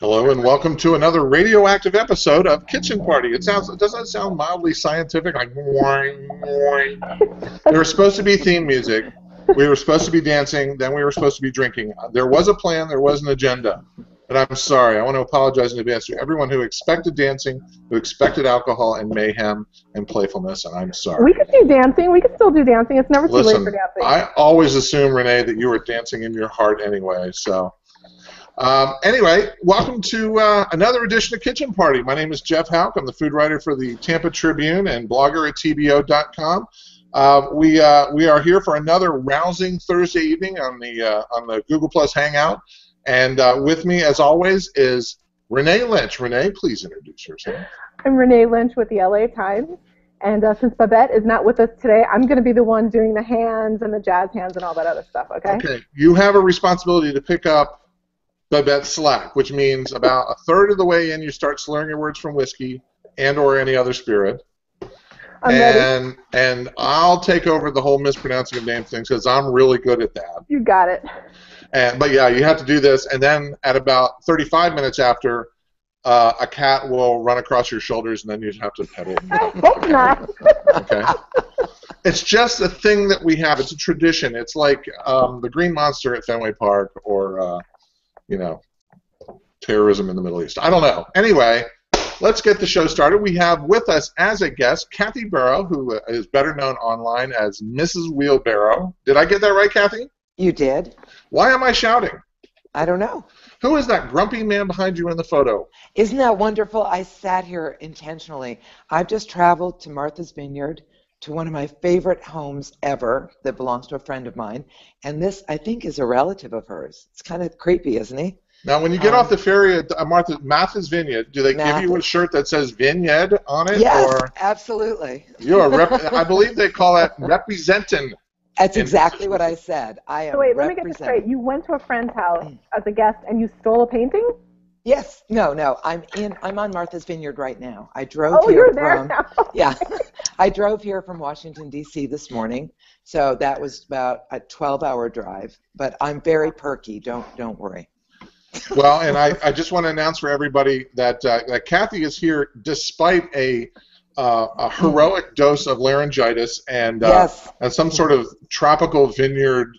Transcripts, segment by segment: Hello and welcome to another radioactive episode of Kitchen Party. It sounds, doesn't it sound mildly scientific? Like, there was supposed to be theme music. We were supposed to be dancing. Then we were supposed to be drinking. There was a plan. There was an agenda. But I'm sorry. I want to apologize in advance to everyone who expected dancing, who expected alcohol and mayhem and playfulness. And I'm sorry. We could do dancing. We could still do dancing. It's never too late for dancing. I always assume, Renee, that you were dancing in your heart anyway. So anyway, welcome to another edition of Kitchen Party. My name is Jeff Houck. I'm the food writer for the Tampa Tribune and blogger at tbo.com. We are here for another rousing Thursday evening on the Google Plus Hangout, and with me, as always, is Renee Lynch. Renee, please introduce yourself. I'm Renee Lynch with the LA Times, and since Babette is not with us today, I'm going to be the one doing the hands and the jazz hands and all that other stuff. Okay. Okay. You have a responsibility to pick up Babette's slack, which means about a third of the way in, you start slurring your words from whiskey and/or any other spirit. And I'll take over the whole mispronouncing of name things because I'm really good at that. You got it. And but yeah, you have to do this, and then at about 35 minutes after, a cat will run across your shoulders, and then you have to pet it. I hope not. Okay. It's just a thing that we have. It's a tradition. It's like the Green Monster at Fenway Park, or you know, terrorism in the Middle East. I don't know. Anyway. Let's get the show started. We have with us as a guest Kathy Barrow, who is better known online as Mrs. Wheelbarrow. Did I get that right, Kathy? You did. Why am I shouting? I don't know. Who is that grumpy man behind you in the photo? Isn't that wonderful? I sat here intentionally. I've just traveled to Martha's Vineyard, to one of my favorite homes ever that belongs to a friend of mine, and this, I think, is a relative of hers. It's kind of creepy, isn't he? Now, when you get off the ferry at Martha's Vineyard, do they give you a shirt that says Vineyard on it? Yes, or? Absolutely. You're I believe they call that representin'. That's exactly what I said. I am. So wait, let me get this straight. You went to a friend's house as a guest and you stole a painting? Yes. No, no. I'm on Martha's Vineyard right now. I drove here from. There now. Yeah, I drove here from Washington D.C. this morning. So that was about a 12-hour drive. But I'm very perky. Don't worry. Well, and I just want to announce for everybody that, that Kathy is here despite a heroic dose of laryngitis and some sort of tropical vineyard,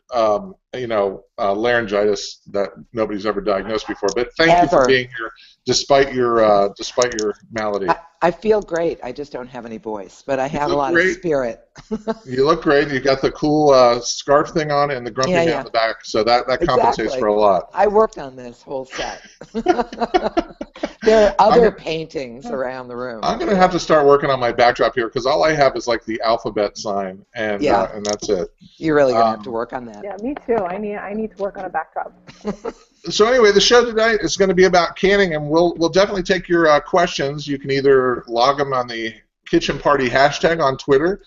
you know, laryngitis that nobody's ever diagnosed before. But thank you for being here despite your malady. I feel great. I just don't have any voice, but I have a lot of spirit. You look great. You got the cool scarf thing on and the grumpy man on the back, so that compensates for a lot. I worked on this whole set. There are other paintings around the room. I'm going to have to start working on my backdrop here because all I have is like the alphabet sign, and that's it. You're really going to have to work on that. Yeah, me too. I need to work on a backdrop. So anyway, the show tonight is going to be about canning, and we'll definitely take your questions. You can either log them on the Kitchen Party hashtag on Twitter.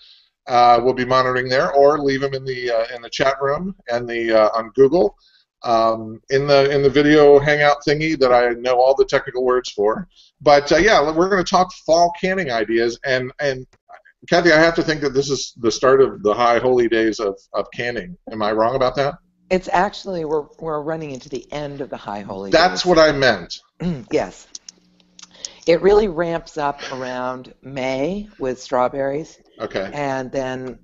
We'll be monitoring there, or leave them in the chat room and the on Google in the video hangout thingy that I know all the technical words for. But yeah, we're going to talk fall canning ideas, and Kathy, I have to think that this is the start of the high holy days of canning. Am I wrong about that? It's actually we're running into the end of the high holy days. That's what I meant. Yes. It really ramps up around May with strawberries. Okay. And then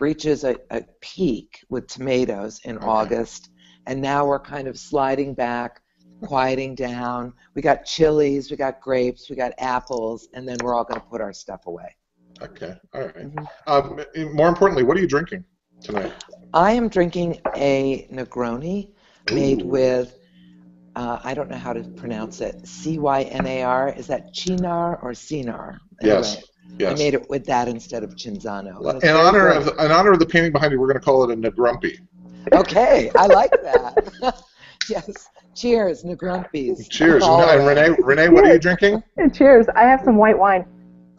reaches a peak with tomatoes in August. And now we're kind of sliding back, quieting down. We got chilies, we got grapes, we got apples, and then we're all going to put our stuff away. Okay. All right. More importantly, what are you drinking tonight? I am drinking a Negroni made with, I don't know how to pronounce it, C-Y-N-A-R. Is that Chinar or Sinar? Anyway, yes. I made it with that instead of Cinzano. In honor of the painting behind you, we're going to call it a Negrumpy. Okay, I like that. Yes. Cheers, Negrumpies. Cheers. And Renee, what are you drinking? Cheers. I have some white wine.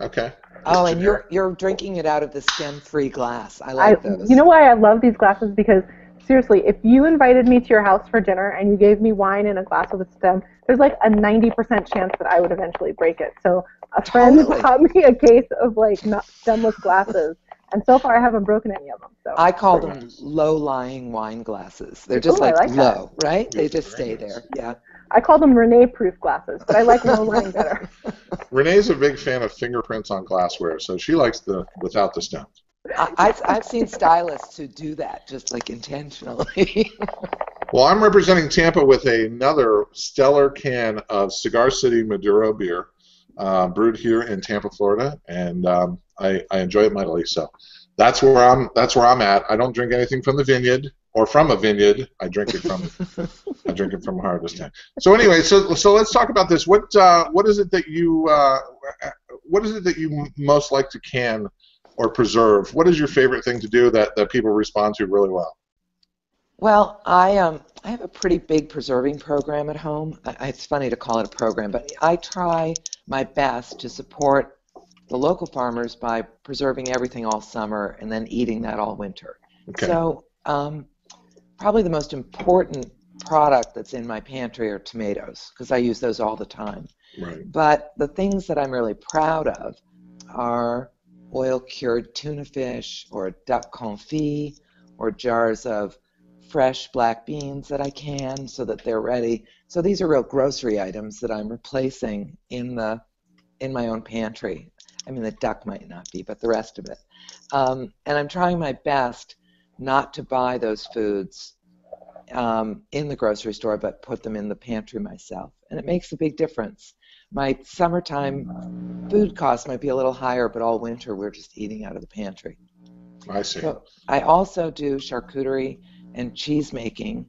Okay. Oh, and you're drinking it out of the stem-free glass. I like those. You know why I love these glasses? Because, seriously, if you invited me to your house for dinner and you gave me wine in a glass with a stem, there's like a 90% chance that I would eventually break it. So A friend bought me a case of like stemless glasses, and so far I haven't broken any of them. So I call them low-lying wine glasses. They're just like low, that. Right? They just stay there. Yeah. I call them Renee-proof glasses, but I like low-lying better. Renee's a big fan of fingerprints on glassware, so she likes the without the stems. I've seen stylists who do that just like intentionally. Well, I'm representing Tampa with another stellar can of Cigar City Maduro beer, brewed here in Tampa, Florida, and I enjoy it mightily. So that's where I'm at. I don't drink anything from the vineyard or from a vineyard. I drink it from I drink it from a harvest tank. So anyway, so let's talk about this. What is it that you most like to can or preserve? What is your favorite thing to do that people respond to really well? Well, I have a pretty big preserving program at home. It's funny to call it a program, but I try my best to support the local farmers by preserving everything all summer and then eating that all winter. Okay. So probably the most important product that's in my pantry are tomatoes, because I use those all the time. Right. But the things that I'm really proud of are oil-cured tuna fish or duck confit or jars of fresh black beans that I can so that they're ready. So these are real grocery items that I'm replacing in my own pantry. I mean, the duck might not be, but the rest of it. And I'm trying my best not to buy those foods in the grocery store, but put them in the pantry myself. And it makes a big difference. My summertime food costs might be a little higher, but all winter we're just eating out of the pantry. I see. So I also do charcuterie and cheese making,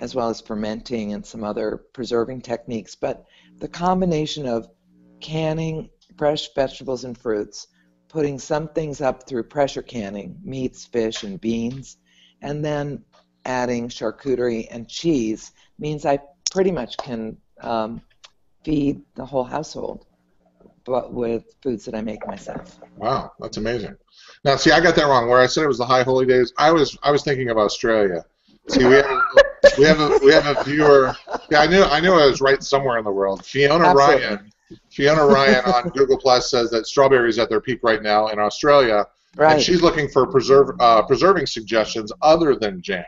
as well as fermenting and some other preserving techniques. But the combination of canning fresh vegetables and fruits, putting some things up through pressure canning, meats, fish, and beans, and then adding charcuterie and cheese means I pretty much can feed the whole household, but with foods that I make myself. Wow, that's amazing. Now, see, I got that wrong. Where I said it was the High Holy Days, I was thinking of Australia. See, we have a viewer. Yeah, I knew I was right somewhere in the world. Fiona Ryan on Google Plus says that strawberries at their peak right now in Australia, right. And she's looking for preserving suggestions other than jam.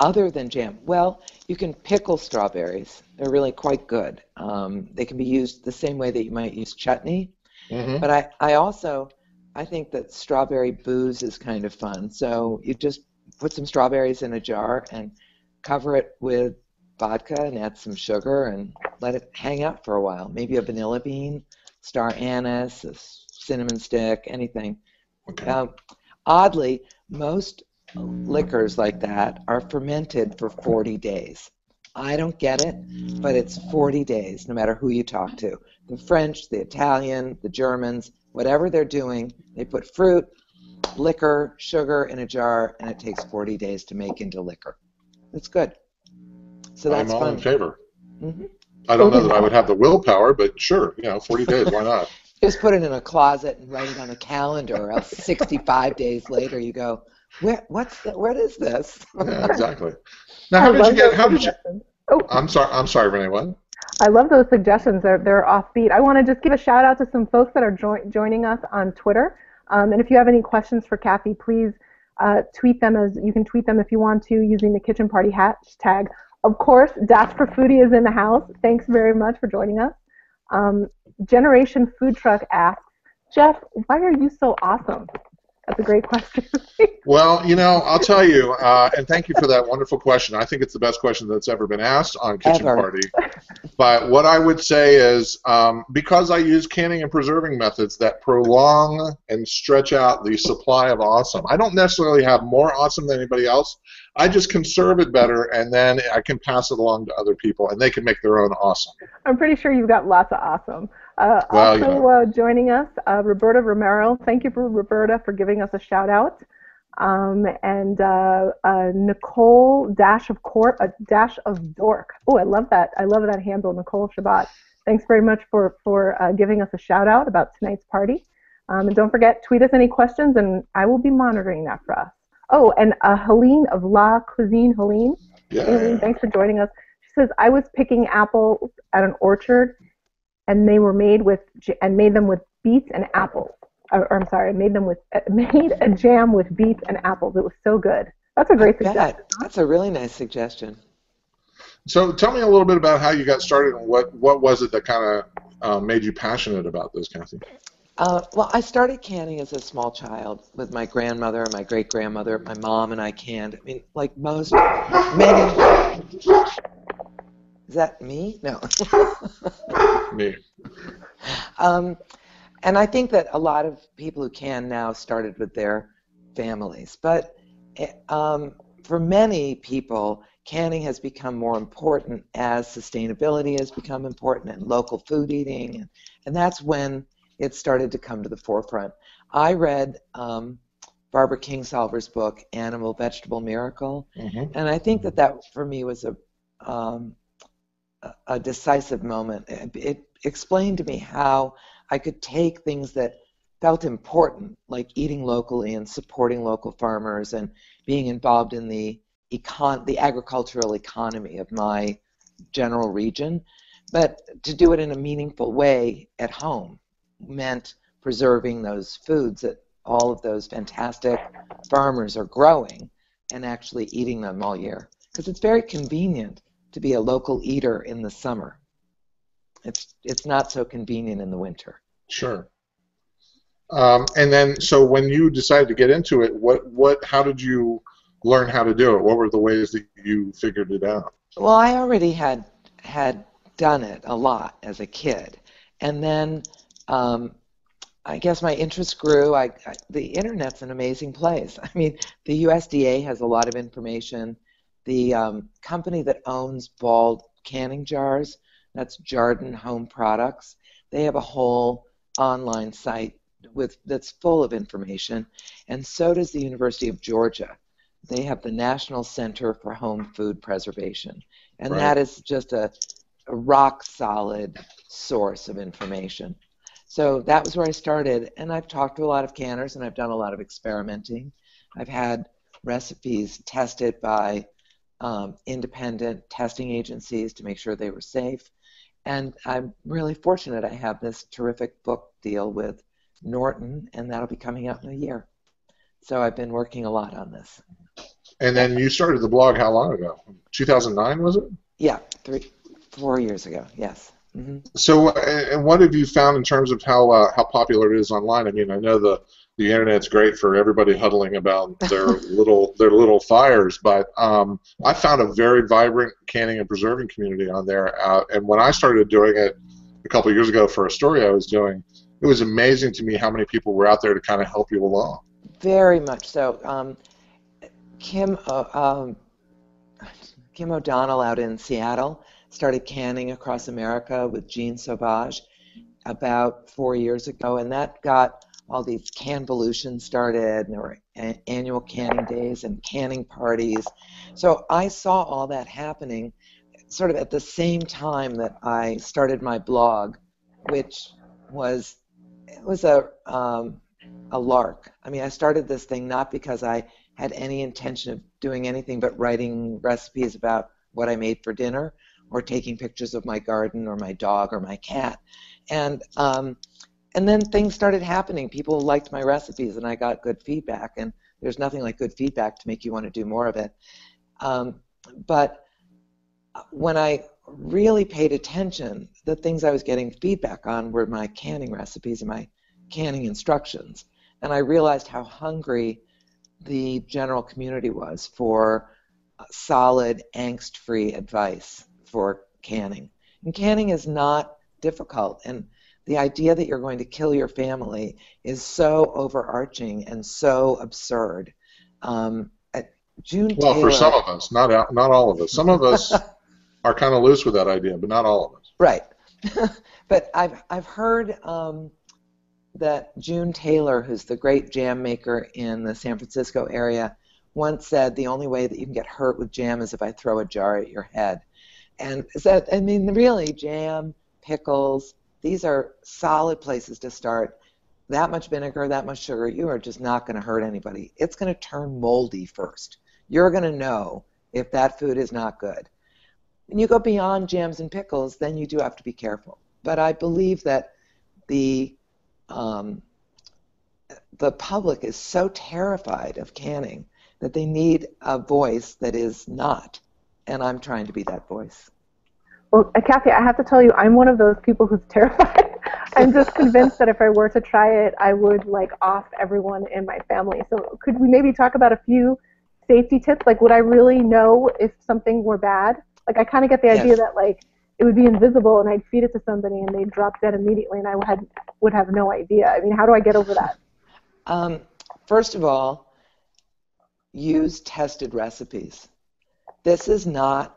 Other than jam, well, you can pickle strawberries. They're really quite good. They can be used the same way that you might use chutney. Mm-hmm. But I think that strawberry booze is kind of fun. So you just put some strawberries in a jar and cover it with vodka and add some sugar and let it hang out for a while. Maybe a vanilla bean, star anise, a cinnamon stick, anything. Okay. Oddly, most liquors like that are fermented for 40 days. I don't get it, but it's 40 days, no matter who you talk to. The French, the Italian, the Germans, whatever they're doing, they put fruit, liquor, sugar in a jar, and it takes 40 days to make into liquor. It's good. So that's fun. I'm all in favor. Mm-hmm. I don't know that I would have the willpower, but sure, 40 days, why not? Just put it in a closet and write it on a calendar, or else 65 days later you go, what is this? Yeah, exactly. Now, I'm sorry, Renee, what? I love those suggestions. They're offbeat. I want to just give a shout out to some folks that are joining us on Twitter. And if you have any questions for Kathy, please tweet them. You can tweet them if you want to using the Kitchen Party hashtag. Of course, Dash for Foodie is in the house. Thanks very much for joining us. Generation Food Truck asks, Jeff, why are you so awesome? That's a great question. Well, I'll tell you, and thank you for that wonderful question. I think it's the best question that's ever been asked on Kitchen Party. But what I would say is, because I use canning and preserving methods that prolong and stretch out the supply of awesome, I don't necessarily have more awesome than anybody else. I just conserve it better, and then I can pass it along to other people, and they can make their own awesome. I'm pretty sure you've got lots of awesome. Joining us, Roberta Romero. Thank you, Roberta, for giving us a shout-out. Nicole Dash of Dork. Oh, I love that. I love that handle, Nicole Shabbat. Thanks very much for giving us a shout-out about tonight's party. And don't forget, tweet us any questions, and I will be monitoring that for us. Oh, and Helene of La Cuisine, Helene. Yeah. Helene, thanks for joining us. She says, I was picking apples at an orchard, and they were made with beets and apples. Or I'm sorry, I made a jam with beets and apples. It was so good. That's a great suggestion. That's a really nice suggestion. So tell me a little bit about how you got started and what was it that kind of made you passionate about this, Kathy? Well, I started canning as a small child with my grandmother and my great-grandmother. My mom and I canned. I mean, like most, many. Is that me? No. Me. And I think that a lot of people who can now started with their families. But for many people, canning has become more important as sustainability has become important and local food eating. And that's when it started to come to the forefront. I read Barbara Kingsolver's book, Animal Vegetable Miracle. Mm-hmm. And I think that for me was a decisive moment. It explained to me how I could take things that felt important, like eating locally and supporting local farmers and being involved in the agricultural economy of my general region, but to do it in a meaningful way at home meant preserving those foods that all of those fantastic farmers are growing and actually eating them all year. Because it's very convenient to be a local eater in the summer. It's not so convenient in the winter. Sure. And then, so when you decided to get into it, how did you learn how to do it? What were the ways that you figured it out? Well, I already had done it a lot as a kid, and then I guess my interest grew. The internet's an amazing place. I mean, the USDA has a lot of information. The company that owns Ball canning jars, that's Jarden Home Products, they have a whole online site that's full of information, and so does the University of Georgia. They have the National Center for Home Food Preservation, and right. That is just a rock-solid source of information. So that was where I started, and I've talked to a lot of canners, and I've done a lot of experimenting. I've had recipes tested by independent testing agencies to make sure they were safe, and I'm really fortunate I have this terrific book deal with Norton, and that'll be coming out in a year. So I've been working a lot on this. And then you started the blog how long ago? 2009, was it? Yeah, 4 years ago, yes. Mm-hmm. So and what have you found in terms of how popular it is online? I mean, I know the Internet's great for everybody huddling about their little fires, but I found a very vibrant canning and preserving community on there. And when I started doing it a couple of years ago for a story I was doing, it was amazing to me how many people were out there to kind of help you along. Very much so. Kim O'Donnell out in Seattle started canning across America with Jean Sauvage about 4 years ago, and that got all these Canvolutions started, and there were annual canning days and canning parties. So I saw all that happening sort of at the same time that I started my blog, which was a lark. I mean, I started this thing not because I had any intention of doing anything but writing recipes about what I made for dinner or taking pictures of my garden or my dog or my cat. And then things started happening. People liked my recipes, and I got good feedback. And there's nothing like good feedback to make you want to do more of it. But when I really paid attention, the things I was getting feedback on were my canning recipes and my canning instructions. And I realized how hungry the general community was for solid, angst-free advice for canning. And canning is not difficult. And the idea that you're going to kill your family is so overarching and so absurd. June Taylor, for some of us, not all of us. Some of us are kind of loose with that idea, but not all of us. Right. But I've heard that June Taylor, who's the great jam maker in the San Francisco area, once said the only way that you can get hurt with jam is if I throw a jar at your head. And so, I mean, really, jam, pickles, these are solid places to start. That much vinegar, that much sugar, you are just not going to hurt anybody. It's going to turn moldy first. You're going to know if that food is not good. And you go beyond jams and pickles, then you do have to be careful. but I believe that the public is so terrified of canning that they need a voice that is not, and I'm trying to be that voice. Well, Kathy, I have to tell you, I'm one of those people who's terrified. I'm just convinced that if I were to try it, I would like off everyone in my family. So could we maybe talk about a few safety tips? Like, would I really know if something were bad? Like, I kind of get the idea that like it would be invisible and I'd feed it to somebody and they'd drop dead immediately and I would have no idea. I mean, how do I get over that? First of all, use tested recipes. This is not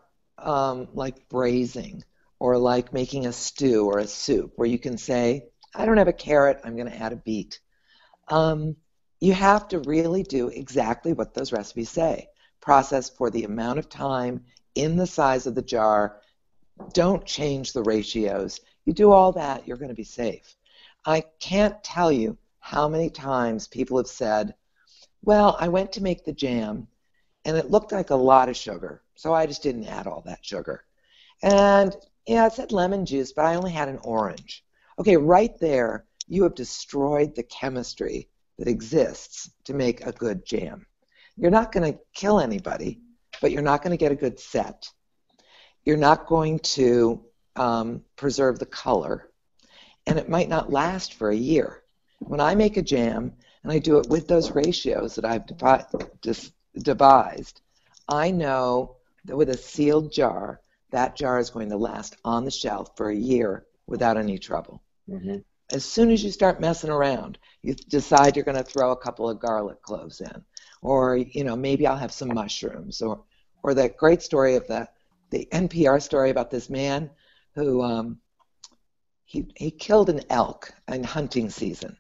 like braising or like making a stew or a soup where you can say, I don't have a carrot, I'm going to add a beet. You have to really do exactly what those recipes say. Process for the amount of time in the size of the jar. Don't change the ratios. You do all that, you're going to be safe. I can't tell you how many times people have said, well, I went to make the jam, and it looked like a lot of sugar, so I just didn't add all that sugar. And, yeah, it said lemon juice, but I only had an orange. Okay, right there, you have destroyed the chemistry that exists to make a good jam. You're not going to kill anybody, but you're not going to get a good set. You're not going to preserve the color, and it might not last for a year. When I make a jam, and I do it with those ratios that I've devised, I know that with a sealed jar, that jar is going to last on the shelf for a year without any trouble. Mm-hmm. As soon as you start messing around, you decide you're going to throw a couple of garlic cloves in, or you know, maybe I'll have some mushrooms, or that great story of the NPR story about this man who he killed an elk in hunting season.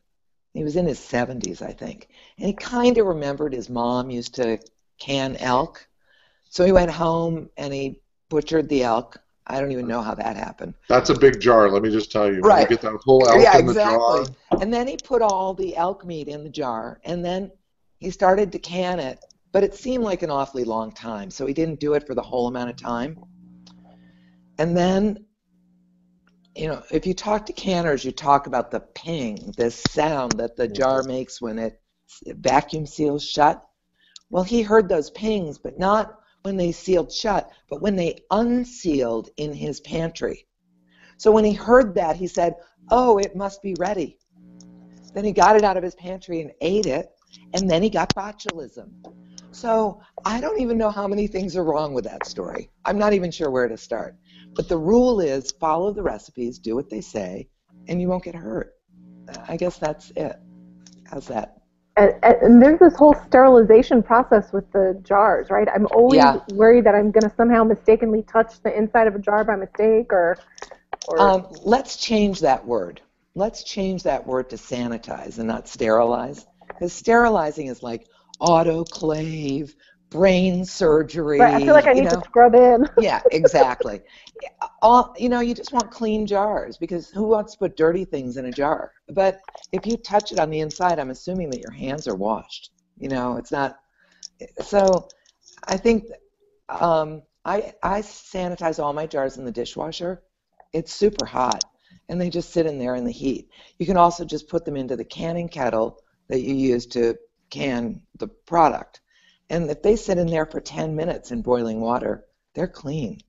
He was in his 70s, I think, and he kind of remembered his mom used to can elk, so he went home and he butchered the elk. I don't even know how that happened. That's a big jar, let me just tell you. Right. You get that whole elk in the jar. And then he put all the elk meat in the jar, and then he started to can it, but it seemed like an awfully long time, so he didn't do it for the whole amount of time. And then, you know, if you talk to canners, you talk about the ping, this sound that the jar makes when it vacuum seals shut. Well, he heard those pings, but not when they sealed shut, but when they unsealed in his pantry. So when he heard that, he said, oh, it must be ready. Then he got it out of his pantry and ate it, and then he got botulism. So I don't even know how many things are wrong with that story. I'm not even sure where to start. But the rule is follow the recipes, do what they say, and you won't get hurt. I guess that's it. How's that? And there's this whole sterilization process with the jars, right? I'm always worried that I'm going to somehow mistakenly touch the inside of a jar by mistake, or... let's change that word. Let's change that word to sanitize and not sterilize. Because sterilizing is like autoclave, brain surgery. Right, I feel like I need to scrub in. Yeah, exactly. You just want clean jars, because who wants to put dirty things in a jar? But if you touch it on the inside, I'm assuming that your hands are washed. You know, it's not. So I think I sanitize all my jars in the dishwasher. It's super hot, and they just sit in there in the heat. You can also just put them into the canning kettle that you use to can the product. And if they sit in there for 10 minutes in boiling water, they're clean,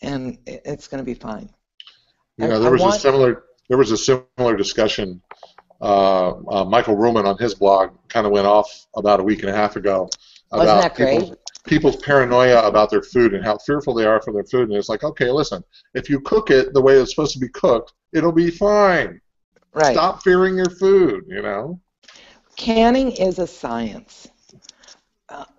and it's going to be fine. You know, there was a similar discussion. Michael Ruhlman on his blog kind of went off about a week and a half ago about people's paranoia about their food and how fearful they are for their food. And it's like, okay, listen, if you cook it the way it's supposed to be cooked, it'll be fine. Right. Stop fearing your food. You know, canning is a science.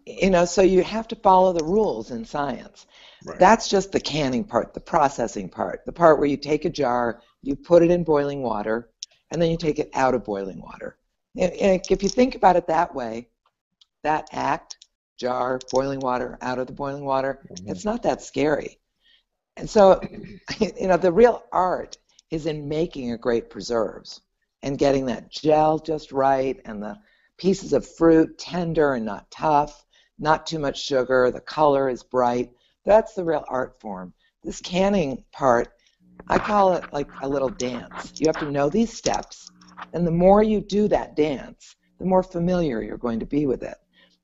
You know, so you have to follow the rules in science. Right. That's just the canning part, the processing part, the part where you take a jar, you put it in boiling water, and then you take it out of boiling water. And if you think about it that way, that act, jar, boiling water, out of the boiling water, it's not that scary. And so, you know, the real art is in making a great preserves and getting that gel just right, and the pieces of fruit, tender and not tough, not too much sugar, the color is bright. That's the real art form. This canning part I call it like a little dance. You have to know these steps, and the more you do that dance, the more familiar you're going to be with it.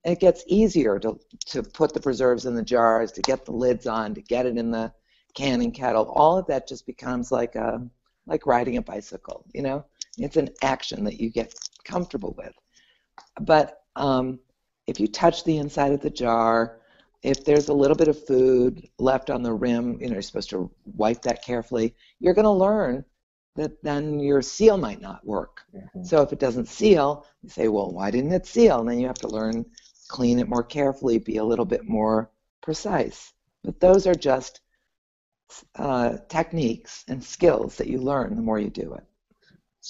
And it gets easier to put the preserves in the jars, to get the lids on, to get it in the canning kettle. All of that just becomes like riding a bicycle, you know? It's an action that you get comfortable with. But if you touch the inside of the jar, if there's a little bit of food left on the rim, you know, you're supposed to wipe that carefully. You're going to learn that then your seal might not work. Mm-hmm. So if it doesn't seal, you say, well, why didn't it seal? And then you have to learn, clean it more carefully, be a little bit more precise. But those are just techniques and skills that you learn the more you do it.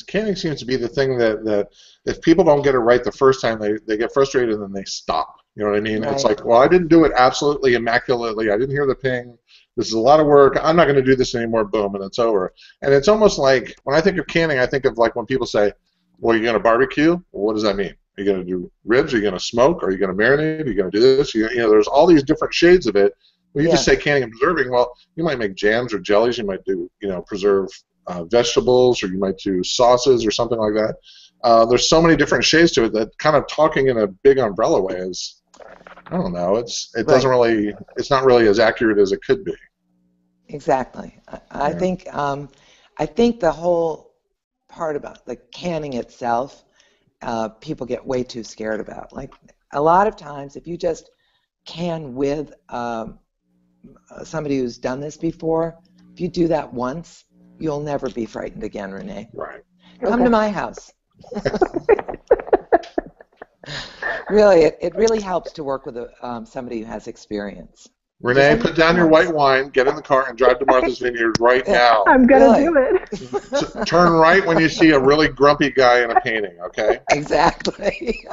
Canning seems to be the thing that if people don't get it right the first time, they get frustrated and then they stop. You know what I mean? Right. It's like, well, I didn't do it absolutely immaculately. I didn't hear the ping. This is a lot of work. I'm not going to do this anymore. Boom, and it's over. And it's almost like when I think of canning, I think of like when people say, well, you're going to barbecue? Well, what does that mean? Are you going to do ribs? Are you going to smoke? Are you going to marinate? Are you going to do this? You know, there's all these different shades of it. When you just say canning and preserving, well, you might make jams or jellies. You might do, you know, preserve vegetables, or you might do sauces or something like that. There's so many different shades to it that kind of talking in a big umbrella way is, I don't know, it's not really as accurate as it could be. Exactly. I think the whole part about the canning itself, people get way too scared about. Like a lot of times, if you just can with somebody who's done this before, if you do that once, you'll never be frightened again, Renee. Right. Come to my house. Really, it really helps to work with somebody who has experience. Renee, put down your white wine, get in the car, and drive to Martha's Vineyard right now. I'm going to do it. So turn right when you see a really grumpy guy in a painting, okay? Exactly.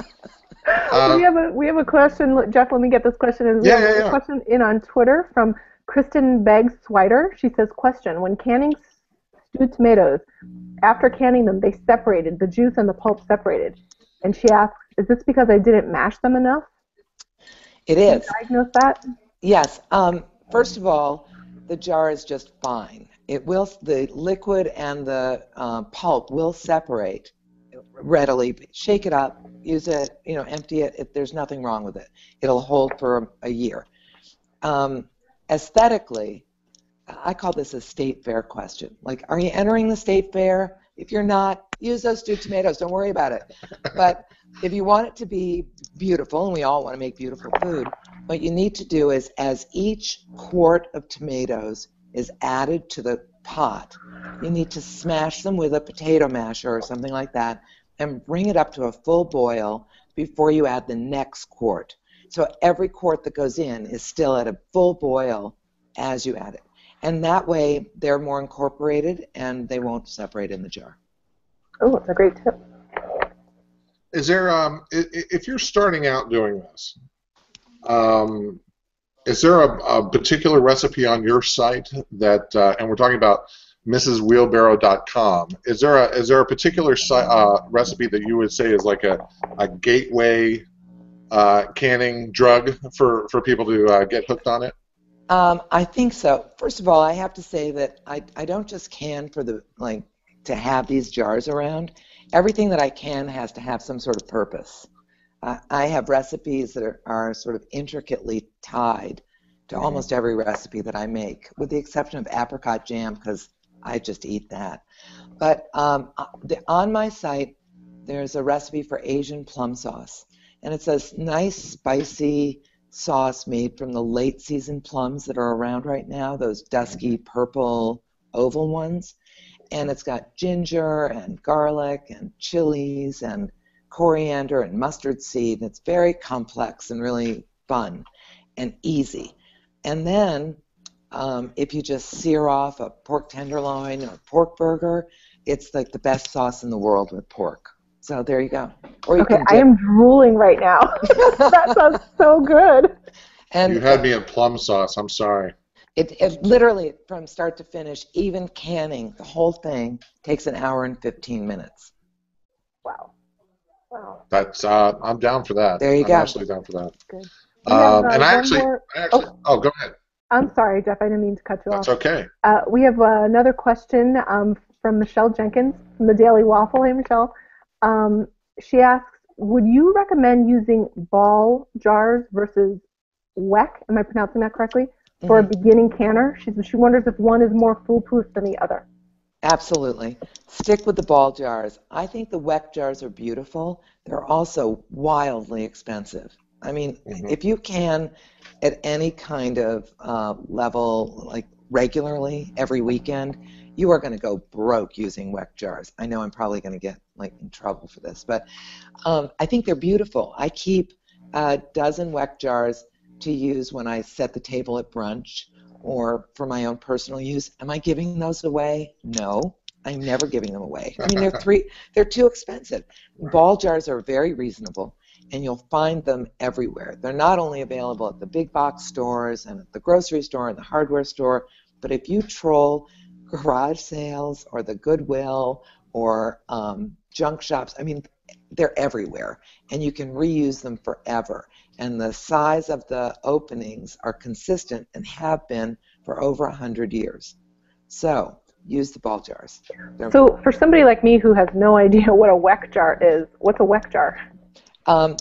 We have a question. Jeff, let me get this question. We have a question in on Twitter from Kristen Baggs-Swider. She says, question, when canning stewed tomatoes, after canning them, they separated, the juice and the pulp separated. And she asks, is this because I didn't mash them enough? It is. Can you diagnose that? Yes. First of all, the jar is just fine. The liquid and the pulp will separate readily. Shake it up, use it, you know, empty it. There's nothing wrong with it. It'll hold for a year. Aesthetically, I call this a state fair question. Like, are you entering the state fair? If you're not, use those stewed tomatoes. Don't worry about it. But if you want it to be beautiful, and we all want to make beautiful food, what you need to do is, as each quart of tomatoes is added to the pot, you need to smash them with a potato masher or something like that and bring it up to a full boil before you add the next quart. So every quart that goes in is still at a full boil as you add it. And that way, they're more incorporated, and they won't separate in the jar. Oh, that's a great tip. Is there, if you're starting out doing this, is there a particular recipe on your site that, and we're talking about MrsWheelbarrow.com, is there a particular recipe that you would say is like a gateway canning drug for people to get hooked on it? I think so. First of all, I have to say that I don't just can for to have these jars around. Everything that I can has to have some sort of purpose. I have recipes that are sort of intricately tied to almost every recipe that I make, with the exception of apricot jam, because I just eat that. But on my site, there's a recipe for Asian plum sauce. And it's a nice, spicy sauce made from the late season plums that are around right now, those dusky purple oval ones. And it's got ginger and garlic and chilies and coriander and mustard seed. And it's very complex and really fun and easy. And then if you just sear off a pork tenderloin or pork burger, it's like the best sauce in the world with pork. So there you go. Or you okay, I am drooling right now. That sounds so good. And you had me at plum sauce. I'm sorry. It literally, from start to finish, even canning, the whole thing takes an hour and 15 minutes. Wow. That's I'm down for that. There you go. I'm absolutely down for that. Good. And I actually, go ahead. I'm sorry, Jeff. I didn't mean to cut you off. That's okay. We have another question from Michelle Jenkins from the Daily Waffle. Hey, Michelle. She asks, would you recommend using Ball jars versus Weck, am I pronouncing that correctly, for a beginning canner? She wonders if one is more foolproof than the other. Absolutely. Stick with the Ball jars. I think the Weck jars are beautiful. They're also wildly expensive. I mean, if you can, at any kind of level, like regularly, every weekend, you are going to go broke using Weck jars. I know I'm probably going to get like in trouble for this, but I think they're beautiful. I keep a dozen Weck jars to use when I set the table at brunch or for my own personal use. Am I giving those away? No, I'm never giving them away. I mean, they're too expensive. Ball jars are very reasonable, and you'll find them everywhere. They're not only available at the big box stores and at the grocery store and the hardware store, but if you troll garage sales or the Goodwill or junk shops, I mean, they're everywhere, and you can reuse them forever. And the size of the openings are consistent and have been for over 100 years. So use the Ball jars. So for somebody like me who has no idea what a Weck jar is, what's a Weck jar?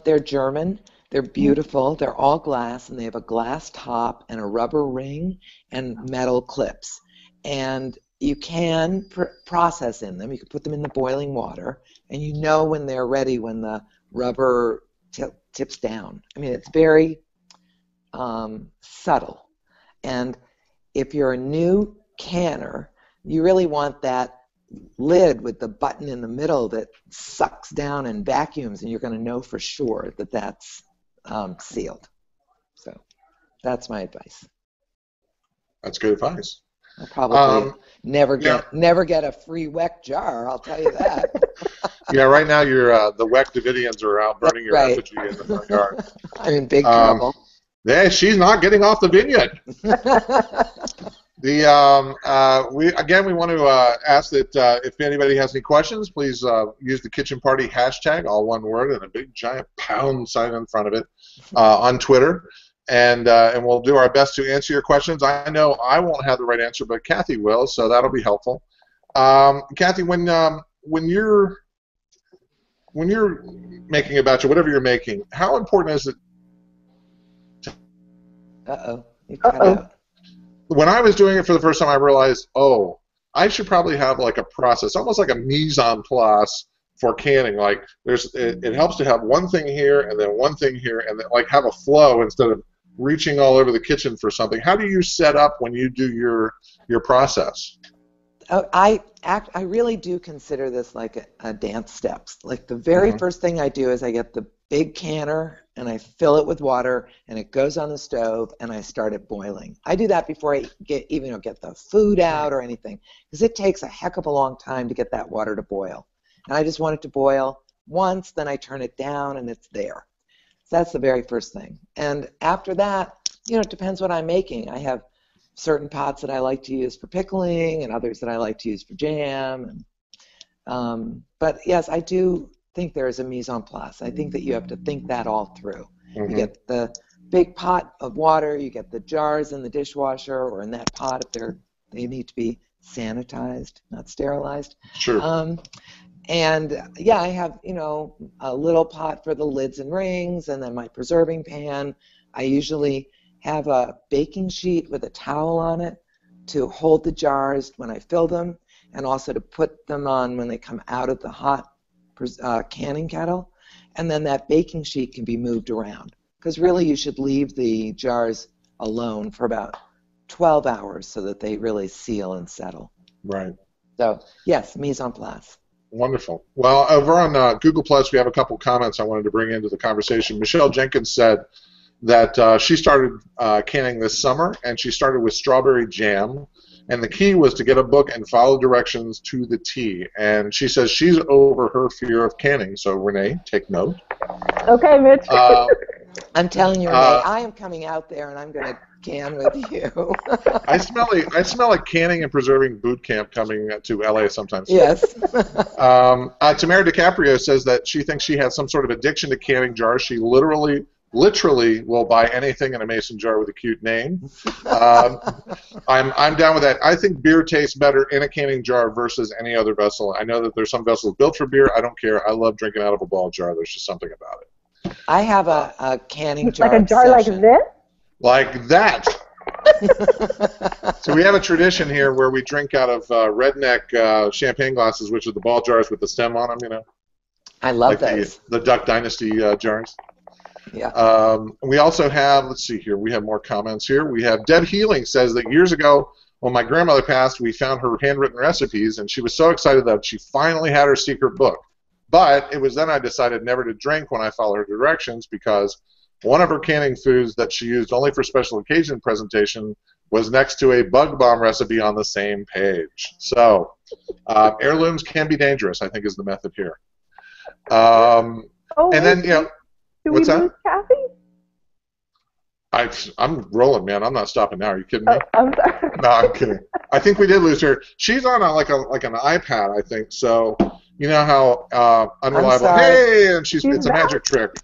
They're German. They're beautiful. They're all glass, and they have a glass top and a rubber ring and metal clips. And you can process in them. You can put them in the boiling water, and you know when they're ready when the rubber tips down. I mean, it's very subtle. And if you're a new canner, you really want that lid with the button in the middle that sucks down and vacuums, and you're going to know for sure that that's sealed. So that's my advice. That's good advice. I'll probably never get a free Weck jar, I'll tell you that. Yeah, right now you're, the Weck Davidians are out burning your effigy in the front yard. I'm in big trouble. Yeah, she's not getting off the vineyard. We want to ask that if anybody has any questions, please use the Kitchen Party hashtag, all one word, and a big giant pound sign in front of it on Twitter. And we'll do our best to answer your questions. I know I won't have the right answer, but Kathy will, so that'll be helpful. Kathy, when you're making a batch of whatever you're making, how important is it? When I was doing it for the first time, I realized, oh, I should probably have like a process, almost like a mise en place for canning. Like there's, it helps to have one thing here and then one thing here, and then like have a flow instead of reaching all over the kitchen for something. How do you set up when you do your process? I really do consider this like a dance steps. Like the very first thing I do is I get the big canner and I fill it with water and it goes on the stove and I start it boiling. I do that before I get the food out or anything, because it takes a heck of a long time to get that water to boil. And I just want it to boil once, then I turn it down and it's there. So that's the very first thing. And after that, you know, it depends what I'm making. I have certain pots that I like to use for pickling and others that I like to use for jam. And, but yes, I do think there is a mise en place. I think that you have to think that all through. You get the big pot of water, you get the jars in the dishwasher or in that pot if they need to be sanitized, not sterilized. Sure. And yeah, I have, you know, a little pot for the lids and rings, and then my preserving pan. I usually have a baking sheet with a towel on it to hold the jars when I fill them, and also to put them on when they come out of the hot canning kettle. And then that baking sheet can be moved around, because really you should leave the jars alone for about 12 hours so that they really seal and settle. Right. So yes, mise en place. Wonderful. Well, over on Google Plus, we have a couple comments I wanted to bring into the conversation. Michelle Jenkins said that she started canning this summer, and she started with strawberry jam, and the key was to get a book and follow directions to the T. And she says she's over her fear of canning, so Renee, take note. Okay, Mitch. I'm telling you, Renee, I am coming out there, and I'm going to can with you. I smell a canning and preserving boot camp coming to LA sometimes. Yes. Tamara DiCaprio says that she thinks she has some sort of addiction to canning jars. She literally literally will buy anything in a mason jar with a cute name. I'm down with that. I think beer tastes better in a canning jar versus any other vessel. I know that there's some vessels built for beer. I don't care. I love drinking out of a Ball jar. There's just something about it. I have a canning jar. Like a jar obsession. Like this? Like that. So we have a tradition here where we drink out of redneck champagne glasses, which are the Ball jars with the stem on them, you know. I love like those. The Duck Dynasty jars. Yeah. We also have, let's see here, we have more comments here. We have Deb Healing says that years ago when my grandmother passed, we found her handwritten recipes, and she was so excited that she finally had her secret book. But it was then I decided never to drink when I followed her directions because one of her canning foods that she used only for special occasion presentation was next to a bug bomb recipe on the same page. So heirlooms can be dangerous, I think, is the method here. And then, you know, what's that? Kathy? I'm rolling, man. I'm not stopping now. Are you kidding me? I'm sorry. No, I'm kidding. I think we did lose her. She's on like an iPad, I think. So you know how unreliable. Hey, and it's back. A magic trick.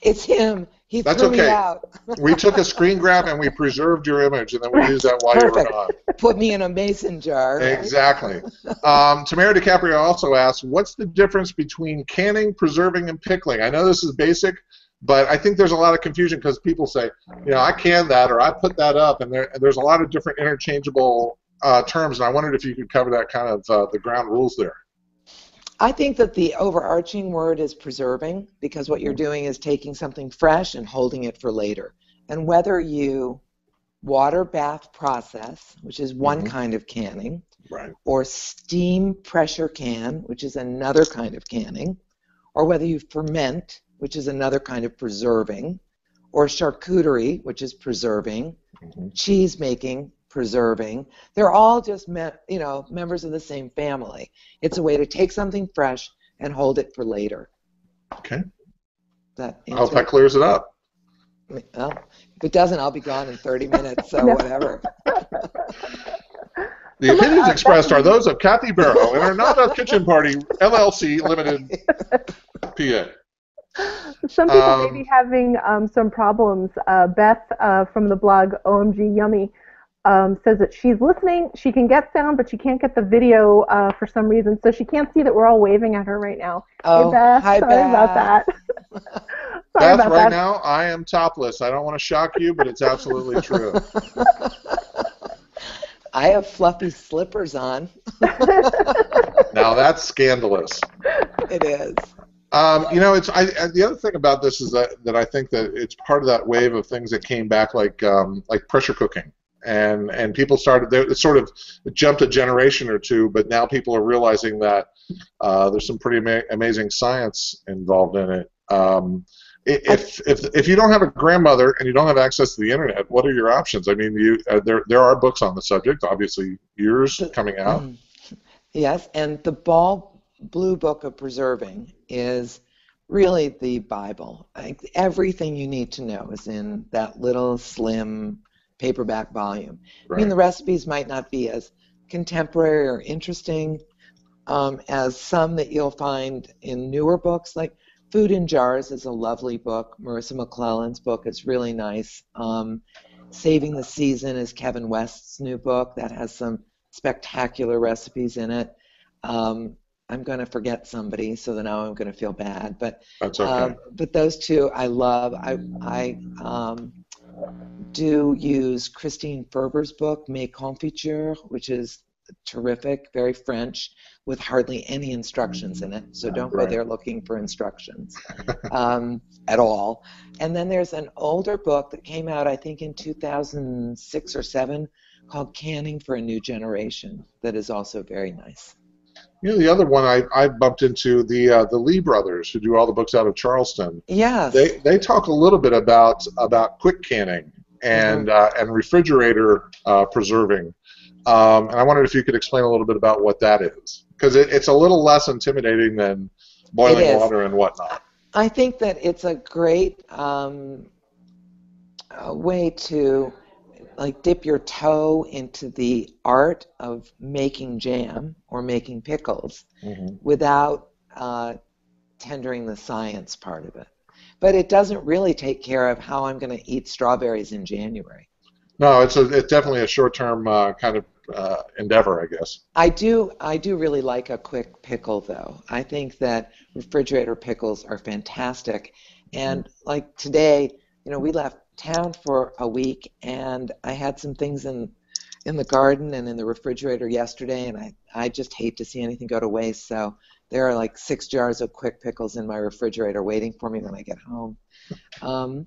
It's him. He That's threw okay. me out. We took a screen grab and we preserved your image, and then we used that while Perfect. You were on. Put me in a mason jar. Right? Exactly. Tamara DiCaprio also asked, what's the difference between canning, preserving, and pickling? I know this is basic, but I think there's a lot of confusion because people say, you know, I canned that or I put that up, and there's a lot of different interchangeable terms, and I wondered if you could cover that kind of the ground rules there. I think that the overarching word is preserving, because what you're doing is taking something fresh and holding it for later. And whether you water bath process, which is one kind of canning, right, or steam pressure can, which is another kind of canning, or whether you ferment, which is another kind of preserving, or charcuterie, which is preserving, cheese making, preserving. They're all just members of the same family. It's a way to take something fresh and hold it for later. Okay. I hope that clears it up. Well, if it doesn't, I'll be gone in 30 minutes, so whatever. The opinions expressed are those of Kathy Barrow and are not of Kitchen Party, LLC, Limited, PA. Some people may be having some problems. Beth from the blog OMG Yummy says that she's listening. She can get sound, but she can't get the video for some reason, so she can't see that we're all waving at her right now. Oh, hey, Beth, hi, sorry about that. Beth, right now I am topless. I don't want to shock you, but it's absolutely true. I have fluffy slippers on. Now that's scandalous. It is. You know, the other thing about this is that I think that it's part of that wave of things that came back, like pressure cooking. And people started, it sort of jumped a generation or two, but now people are realizing that there's some pretty amazing science involved in it. If you don't have a grandmother and you don't have access to the internet, what are your options? I mean, there are books on the subject, obviously yours coming out. Yes, and the Ball Blue Book of Preserving is really the Bible. Everything you need to know is in that little slim paperback volume. Right. I mean, the recipes might not be as contemporary or interesting as some that you'll find in newer books. Like Food in Jars is a lovely book. Marissa McClellan's book is really nice. Saving the Season is Kevin West's new book that has some spectacular recipes in it. I'm going to forget somebody, so then now I'm going to feel bad. But that's okay. But those two I love. I do use Christine Ferber's book, Mes Confitures, which is terrific, very French, with hardly any instructions in it. So don't go there looking for instructions at all. And then there's an older book that came out, I think, in 2006 or 7, called Canning for a New Generation, that is also very nice. You know, the other one I bumped into, the Lee brothers, who do all the books out of Charleston. Yes. They talk a little bit about quick canning and refrigerator preserving. And I wondered if you could explain a little bit about what that is. Because it's a little less intimidating than boiling water and whatnot. I think that it's a great way to, like, dip your toe into the art of making jam or making pickles without tendering the science part of it. but it doesn't really take care of how I'm going to eat strawberries in January. No, it's definitely a short-term kind of endeavor, I guess. I do really like a quick pickle, though. I think that refrigerator pickles are fantastic. And like today, you know, we left town for a week, and I had some things in the garden and in the refrigerator yesterday, and I just hate to see anything go to waste. So there are like 6 jars of quick pickles in my refrigerator waiting for me when I get home.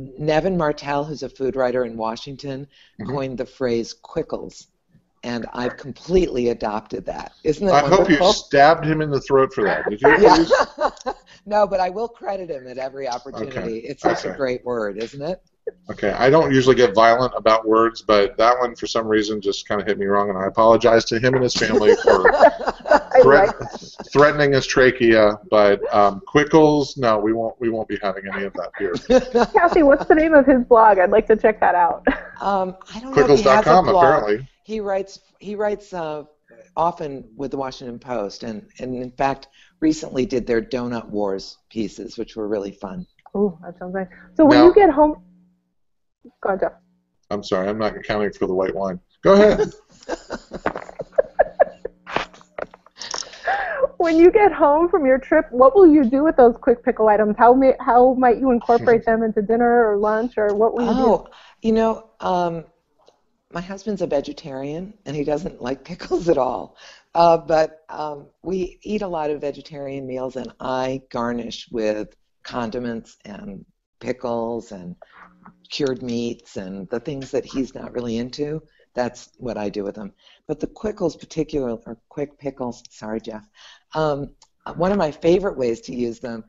Nevin Martel, who's a food writer in Washington, coined the phrase quickles, and I've completely adopted that. Isn't that wonderful? I hope you stabbed him in the throat for that. Did you? Yeah. No, but I will credit him at every opportunity. Okay. It's such a great word, isn't it? Okay, I don't usually get violent about words, but that one for some reason just kind of hit me wrong, and I apologize to him and his family for threatening his trachea. But quickles, no, we won't be having any of that here. Kathy, what's the name of his blog? I'd like to check that out. I don't know. Quickles.com, apparently. He writes often with the Washington Post, and in fact recently did their Donut Wars pieces, which were really fun. Oh, that sounds nice. So when you get home. Go ahead, Jeff. I'm sorry, I'm not accounting for the white wine. Go ahead. When you get home from your trip, what will you do with those quick pickle items? How might you incorporate them into dinner or lunch, or what will you do? You know, my husband's a vegetarian, and he doesn't like pickles at all. But we eat a lot of vegetarian meals, and I garnish with condiments and pickles and cured meats and the things that he's not really into. That's what I do with them. But the quick pickles, sorry, Jeff, one of my favorite ways to use them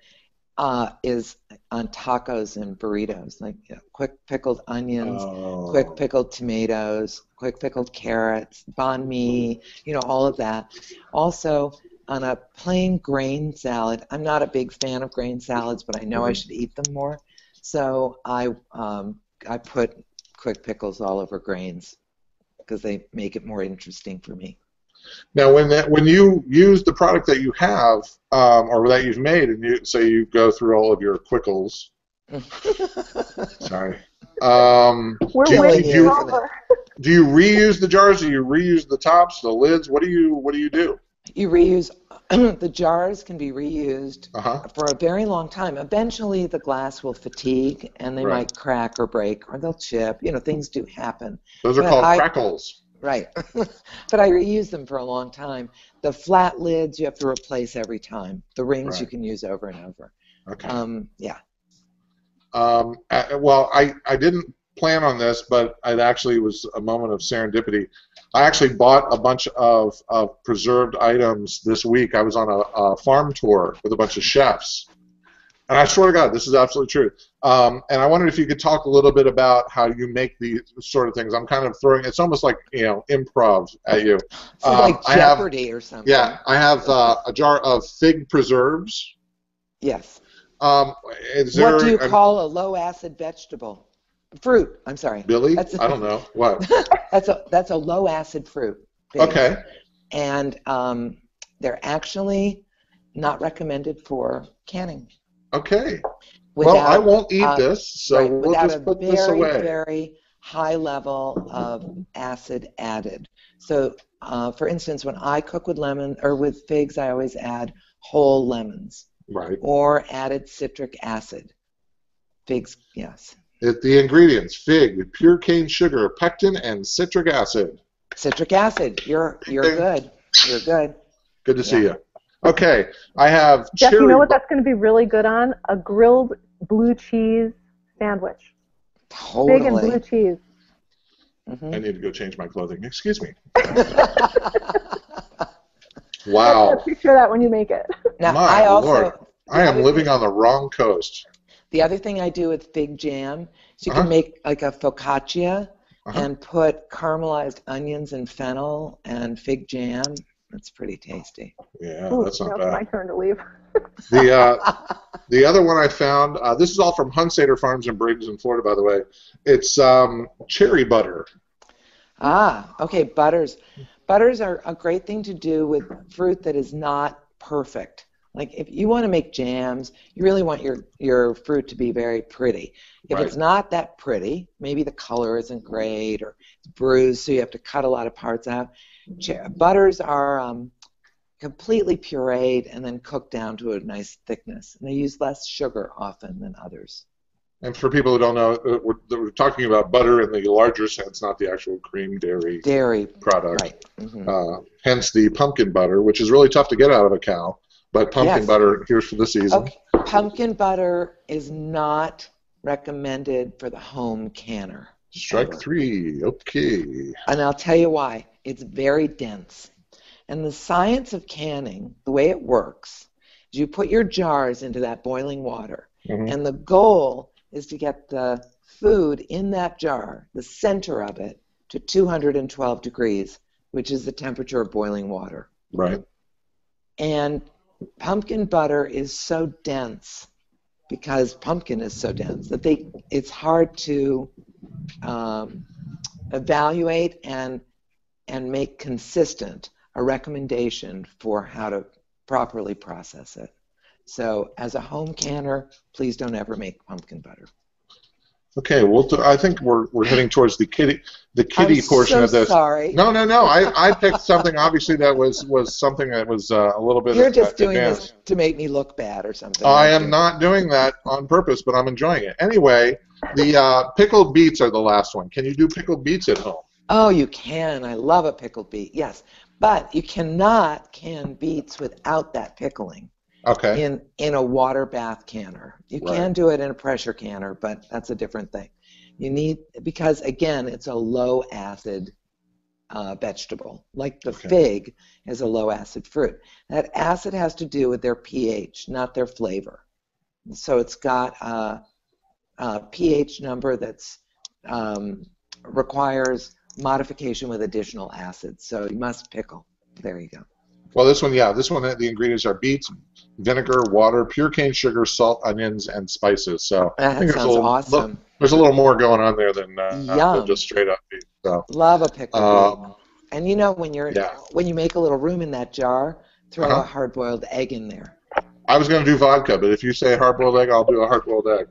is on tacos and burritos, like quick pickled onions, quick pickled tomatoes, quick pickled carrots, banh mi, you know, all of that. Also, on a plain grain salad, I'm not a big fan of grain salads, but I know I should eat them more. So I put quick pickles all over grains because they make it more interesting for me. Now, when you use the product that you have or that you've made, and you go through all of your quickles. Sorry. Do you reuse the jars? Do you reuse the tops, the lids? What do you do? You reuse the jars can be reused for a very long time. Eventually, the glass will fatigue, and they might crack or break, or they'll chip. You know, things do happen. Those are called crackles. Right. But I reuse them for a long time. The flat lids you have to replace every time. The rings you can use over and over. Okay. Well, I didn't plan on this, but it actually was a moment of serendipity. I actually bought a bunch of preserved items this week. I was on a farm tour with a bunch of chefs. And I swear to God, this is absolutely true. And I wondered if you could talk a little bit about how you make these sort of things. I'm kind of throwing, it's almost like, you know, improv at you. It's like Jeopardy or something. Yeah, I have a jar of fig preserves. Yes. What do you call a low-acid vegetable? Fruit. I'm sorry. Billy? I don't know. What? That's a low-acid fruit. Base. Okay. And they're actually not recommended for canning. Okay. Without, well, I won't eat this, so we'll just put this away. Without a very, very high level of acid added. So, for instance, when I cook with lemon or with figs, I always add whole lemons. Right. Or added citric acid. Figs, yes. The ingredients: fig, pure cane sugar, pectin, and citric acid. Citric acid. You're good. You're good. Good to see you. Okay, I have. Jeff, you know what that's going to be really good on? A grilled blue cheese sandwich. Totally. Fig and blue cheese. I need to go change my clothing. Excuse me. Wow. Picture that when you make it. Now, my Lord, I am living on the wrong coast. The other thing I do with fig jam is you can make like a focaccia and put caramelized onions and fennel and fig jam. That's pretty tasty. Yeah, ooh, that's not bad. My turn to leave. The other one I found, this is all from Hunsader Farms and Briggs in Florida, by the way. It's cherry butter. Ah, okay, butters. Butters are a great thing to do with fruit that is not perfect. Like if you want to make jams, you really want your fruit to be very pretty. If right. it's not that pretty, maybe the color isn't great or it's bruised, so you have to cut a lot of parts out. Butters are completely pureed and then cooked down to a nice thickness. And they use less sugar often than others. And for people who don't know, we're talking about butter in the larger sense, not the actual cream dairy product. Right. Mm-hmm. Hence the pumpkin butter, which is really tough to get out of a cow. But pumpkin yes. butter, here's for the season. Okay. Pumpkin butter is not recommended for the home canner. Strike ever. Three, okay. And I'll tell you why. It's very dense. And the science of canning, the way it works, is you put your jars into that boiling water. Mm-hmm. And the goal is to get the food in that jar, the center of it, to 212 degrees, which is the temperature of boiling water. Right. And pumpkin butter is so dense, because pumpkin is so dense, that it's hard to evaluate and make consistent a recommendation for how to properly process it. So as a home canner, please don't ever make pumpkin butter. Okay, well, I think we're heading towards the kiddie portion of this. I'm so sorry. No. I picked something obviously that was something that was a little bit. You're just doing this to make me look bad or something. I am not doing that on purpose, but I'm enjoying it anyway. The pickled beets are the last one. Can you do pickled beets at home? Oh, you can. I love a pickled beet. Yes, but you cannot can beets without that pickling. Okay. In a water bath canner. You right. can do it in a pressure canner, but that's a different thing. You need, because again, it's a low acid vegetable, like the okay. fig is a low acid fruit. That acid has to do with their pH, not their flavor. So it's got a pH number that's requires modification with additional acids. So you must pickle. There you go. Well, this one, the ingredients are beets, vinegar, water, pure cane sugar, salt, onions, and spices. So that I think sounds awesome. Look, there's a little more going on there than just straight up beets. So. Love a pickle. And you know when you make a little room in that jar, throw a hard-boiled egg in there. I was going to do vodka, but if you say hard-boiled egg, I'll do a hard-boiled egg.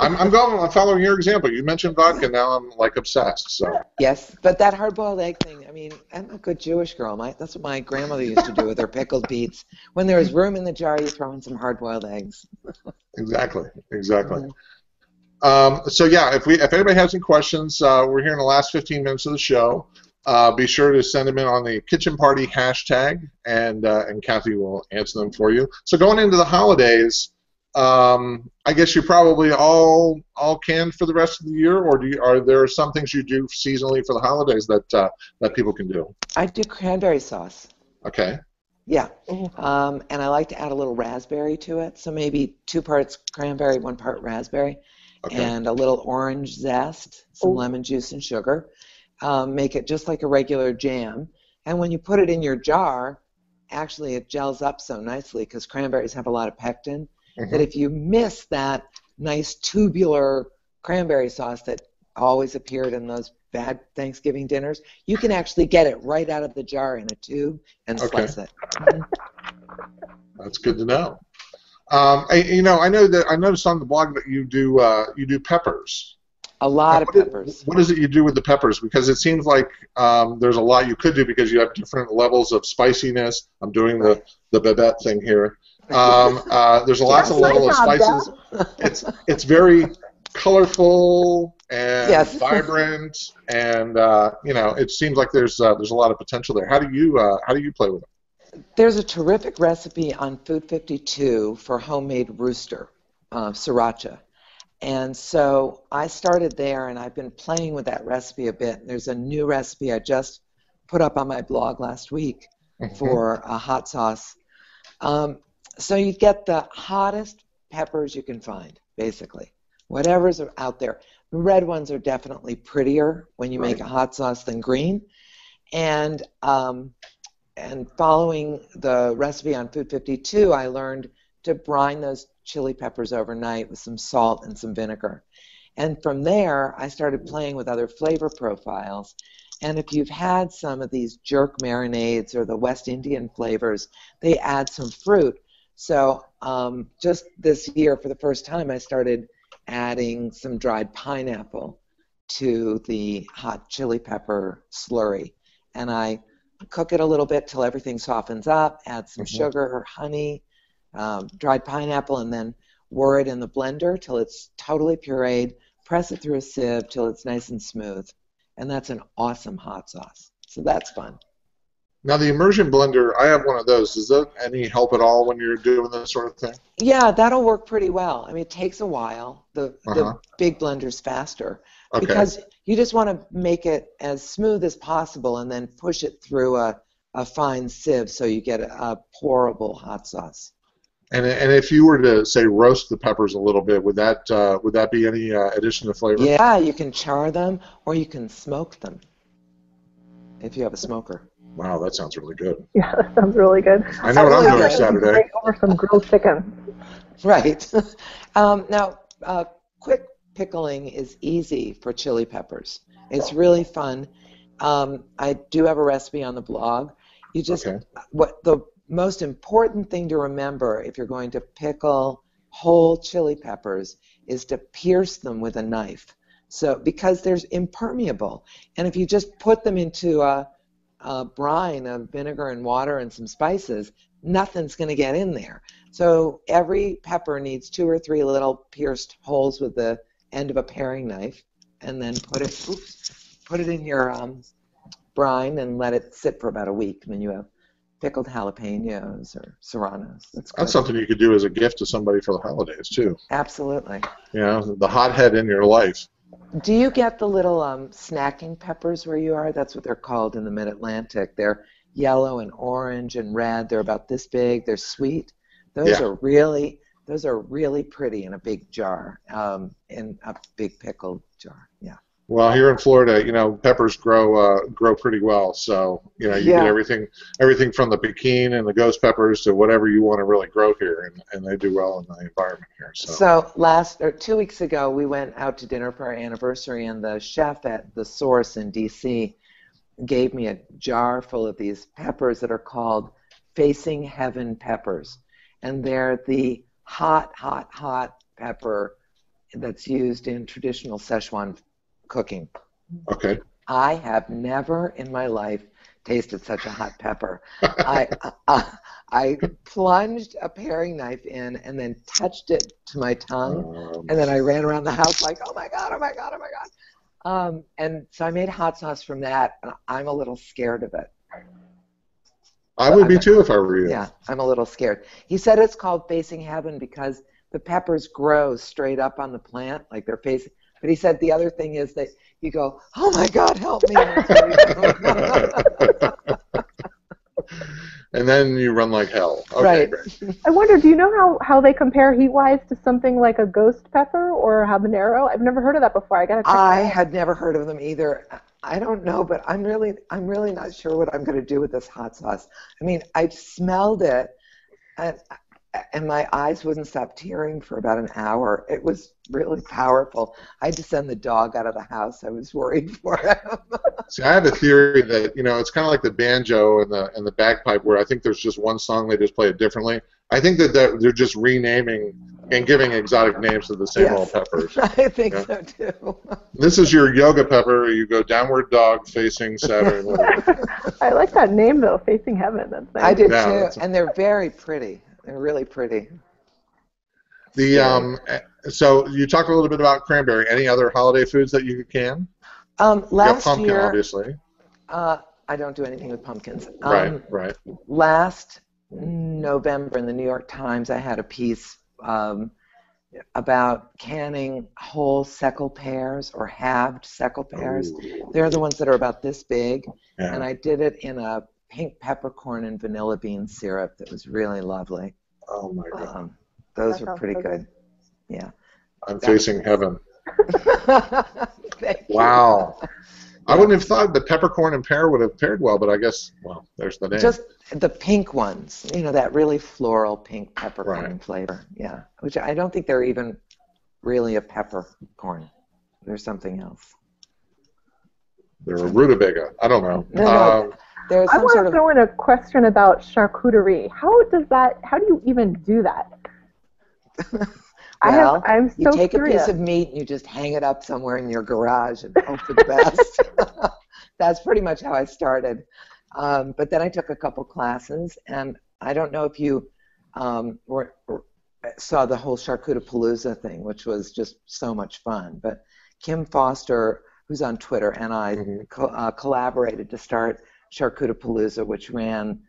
I'm following your example. You mentioned vodka, now I'm like obsessed. So yes, but that hard-boiled egg thing. I mean, I'm a good Jewish girl. That's what my grandmother used to do with her pickled beets. When there was room in the jar, you throw in some hard-boiled eggs. Exactly. Mm-hmm. So yeah, if anybody has any questions, we're here in the last 15 minutes of the show. Be sure to send them in on the Kitchen Party hashtag, and Kathy will answer them for you. So going into the holidays. I guess you're probably all canned for the rest of the year, or are there some things you do seasonally for the holidays that people can do? I do cranberry sauce. Okay. Yeah, and I like to add a little raspberry to it, so maybe 2 parts cranberry, 1 part raspberry, okay. and a little orange zest, some lemon juice and sugar. Make it just like a regular jam, and when you put it in your jar, actually it gels up so nicely because cranberries have a lot of pectin. Mm-hmm. That if you miss that nice tubular cranberry sauce that always appeared in those bad Thanksgiving dinners, you can actually get it right out of the jar in a tube and slice it. That's good to know. I noticed on the blog that you do peppers. A lot of peppers. What is it you do with the peppers? Because it seems like there's a lot you could do because you have different levels of spiciness. I'm doing the Babette thing here. There's lots of level of spices. It's very colorful and vibrant, and it seems like there's a lot of potential there. How do you play with it? There's a terrific recipe on Food 52 for homemade rooster sriracha, and so I started there, and I've been playing with that recipe a bit. There's a new recipe I just put up on my blog last week for a hot sauce. So you get the hottest peppers you can find, basically, whatever's out there. The red ones are definitely prettier when you make a hot sauce than green. And following the recipe on Food 52, I learned to brine those chili peppers overnight with some salt and some vinegar. And from there, I started playing with other flavor profiles. And if you've had some of these jerk marinades or the West Indian flavors, they add some fruit. So just this year, for the first time, I started adding some dried pineapple to the hot chili pepper slurry. And I cook it a little bit till everything softens up, add some sugar or honey, dried pineapple, and then whir it in the blender till it's totally pureed, press it through a sieve till it's nice and smooth. And that's an awesome hot sauce. So that's fun. Now the immersion blender, I have one of those. Is that any help at all when you're doing this sort of thing? Yeah, that'll work pretty well. I mean, it takes a while. The big blender's faster. Okay. Because you just want to make it as smooth as possible and then push it through a fine sieve so you get a pourable hot sauce. And if you were to, say, roast the peppers a little bit, would that be any addition to flavor? Yeah, you can char them or you can smoke them if you have a smoker. Wow, that sounds really good. Yeah, that sounds really good. I know what I'm doing Saturday. Over some grilled chicken. Right. Now, quick pickling is easy for chili peppers. It's really fun. I do have a recipe on the blog. You just the most important thing to remember if you're going to pickle whole chili peppers is to pierce them with a knife. So because they're impermeable, and if you just put them into a brine of vinegar and water and some spices, nothing's going to get in there. So every pepper needs 2 or 3 little pierced holes with the end of a paring knife, and then put it in your brine and let it sit for about a week. And then you have pickled jalapenos or serranos. That's something you could do as a gift to somebody for the holidays, too. Absolutely. You know, the hothead in your life. Do you get the little snacking peppers where you are? That's what they're called in the Mid-Atlantic. They're yellow and orange and red. They're about this big. They're sweet. Those are really pretty in a big jar, in a big pickled jar. Yeah. Well, here in Florida, you know, peppers grow pretty well. So, you know, you get everything from the piquin and the ghost peppers to whatever you want to really grow here, and they do well in the environment here. So last or 2 weeks ago, we went out to dinner for our anniversary, and the chef at The Source in D.C. gave me a jar full of these peppers that are called Facing Heaven peppers, and they're the hot pepper that's used in traditional Szechuan cooking. Okay. I have never in my life tasted such a hot pepper. I plunged a paring knife in and then touched it to my tongue, and then I ran around the house like, oh my god, oh my god, oh my god. And so I made hot sauce from that, and I'm a little scared of it. I would be too if I were you. Yeah, I'm a little scared. He said it's called Facing Heaven because the peppers grow straight up on the plant, like they're facing. But he said the other thing is that you go, oh my God, help me. And then you run like hell. Okay, right. Great. I wonder, do you know how they compare heat-wise to something like a ghost pepper or a habanero? I've never heard of that before. I had never heard of them either. I don't know, but I'm really not sure what I'm going to do with this hot sauce. I mean, I smelled it, and my eyes wouldn't stop tearing for about an hour. It was really powerful. I had to send the dog out of the house. I was worried for him. See, I have a theory that, you know, it's kind of like the banjo and the bagpipe, where I think there's just one song, they just play it differently. I think that they're just renaming and giving exotic names to the same old peppers. I think so, too. This is your yoga pepper. You go downward dog facing Saturn. I like that name, though, Facing Heaven. That's nice. I do, too, and they're very pretty. They're really pretty. So you talked a little bit about cranberry. Any other holiday foods that you can? Last year, obviously. I don't do anything with pumpkins. Right. Last November in the New York Times, I had a piece about canning whole seckel pears or halved seckel pears. Ooh. They're the ones that are about this big, and I did it in a pink peppercorn and vanilla bean syrup. That was really lovely. Oh my god. Those were pretty good. Yeah. I'm facing heaven. Wow. Yeah. I wouldn't have thought the peppercorn and pear would have paired well, but I guess, well, there's the name. Just the pink ones, you know, that really floral pink peppercorn flavor. Yeah. Which I don't think they're even really a peppercorn. There's something else. They're a rutabaga. I don't know. There was some sort of... I want to throw in a question about charcuterie. How do you even do that? I'm so curious. You take a piece of meat and you just hang it up somewhere in your garage and hope for the best. That's pretty much how I started. But then I took a couple classes, and I don't know if you saw the whole Charcutapalooza thing, which was just so much fun. But Kim Foster, who's on Twitter, and I collaborated to start Charcutapalooza, which ran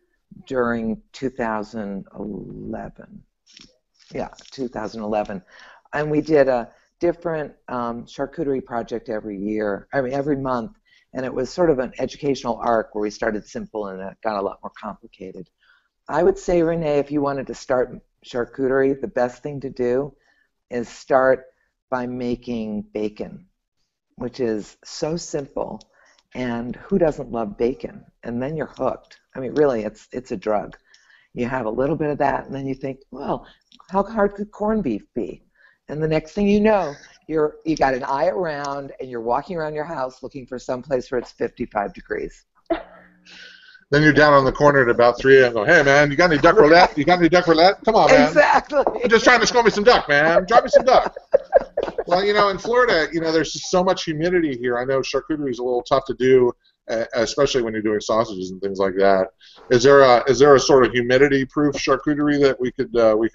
during 2011. Yeah, 2011. And we did a different charcuterie project every month. And it was sort of an educational arc where we started simple and it got a lot more complicated. I would say, Renee, if you wanted to start charcuterie, the best thing to do is start by making bacon, which is so simple. And who doesn't love bacon? And then you're hooked. I mean, really, it's a drug. You have a little bit of that, and then you think, well, how hard could corned beef be? And the next thing you know, you got an eye around, and you're walking around your house looking for some place where it's 55 degrees. Then you're down on the corner at about 3 a.m. Go, hey man, you got any duck roulette? You got any duck roulette? Come on, man. Exactly. I'm just trying to score me some duck, man. Drop me some duck. Well, in Florida, there's just so much humidity here. I know charcuterie is a little tough to do, especially when you're doing sausages and things like that. Is there a sort of humidity-proof charcuterie that we could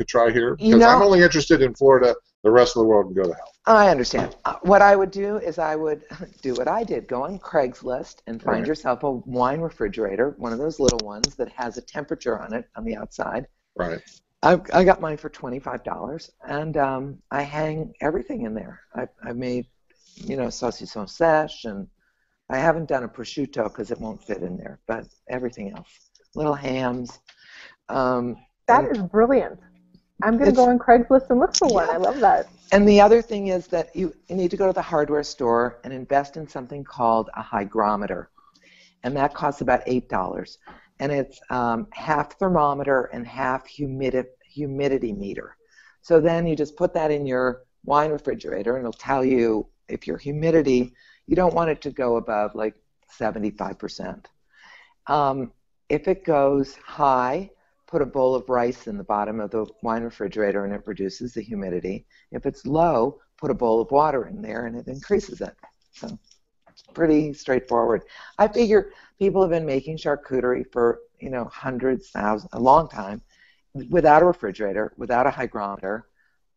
try here? Because I'm only interested in Florida. The rest of the world can go to hell. I understand. What I would do is I would do what I did. Go on Craigslist and find yourself a wine refrigerator, one of those little ones that has a temperature on it on the outside. Right. I got mine for $25, and I hang everything in there. I made, sausage sausage, and I haven't done a prosciutto because it won't fit in there, but everything else. Little hams. That is brilliant. I'm going to go on Craigslist and look for one. I love that. And the other thing is that you need to go to the hardware store and invest in something called a hygrometer. And that costs about $8. And it's half thermometer and half humidity meter. So then you just put that in your wine refrigerator, and it'll tell you if your humidity, you don't want it to go above like 75%. If it goes high, put a bowl of rice in the bottom of the wine refrigerator, and it reduces the humidity. If it's low, put a bowl of water in there, and it increases it. So pretty straightforward. I figure people have been making charcuterie for, hundreds, thousands, a long time, without a refrigerator, without a hygrometer,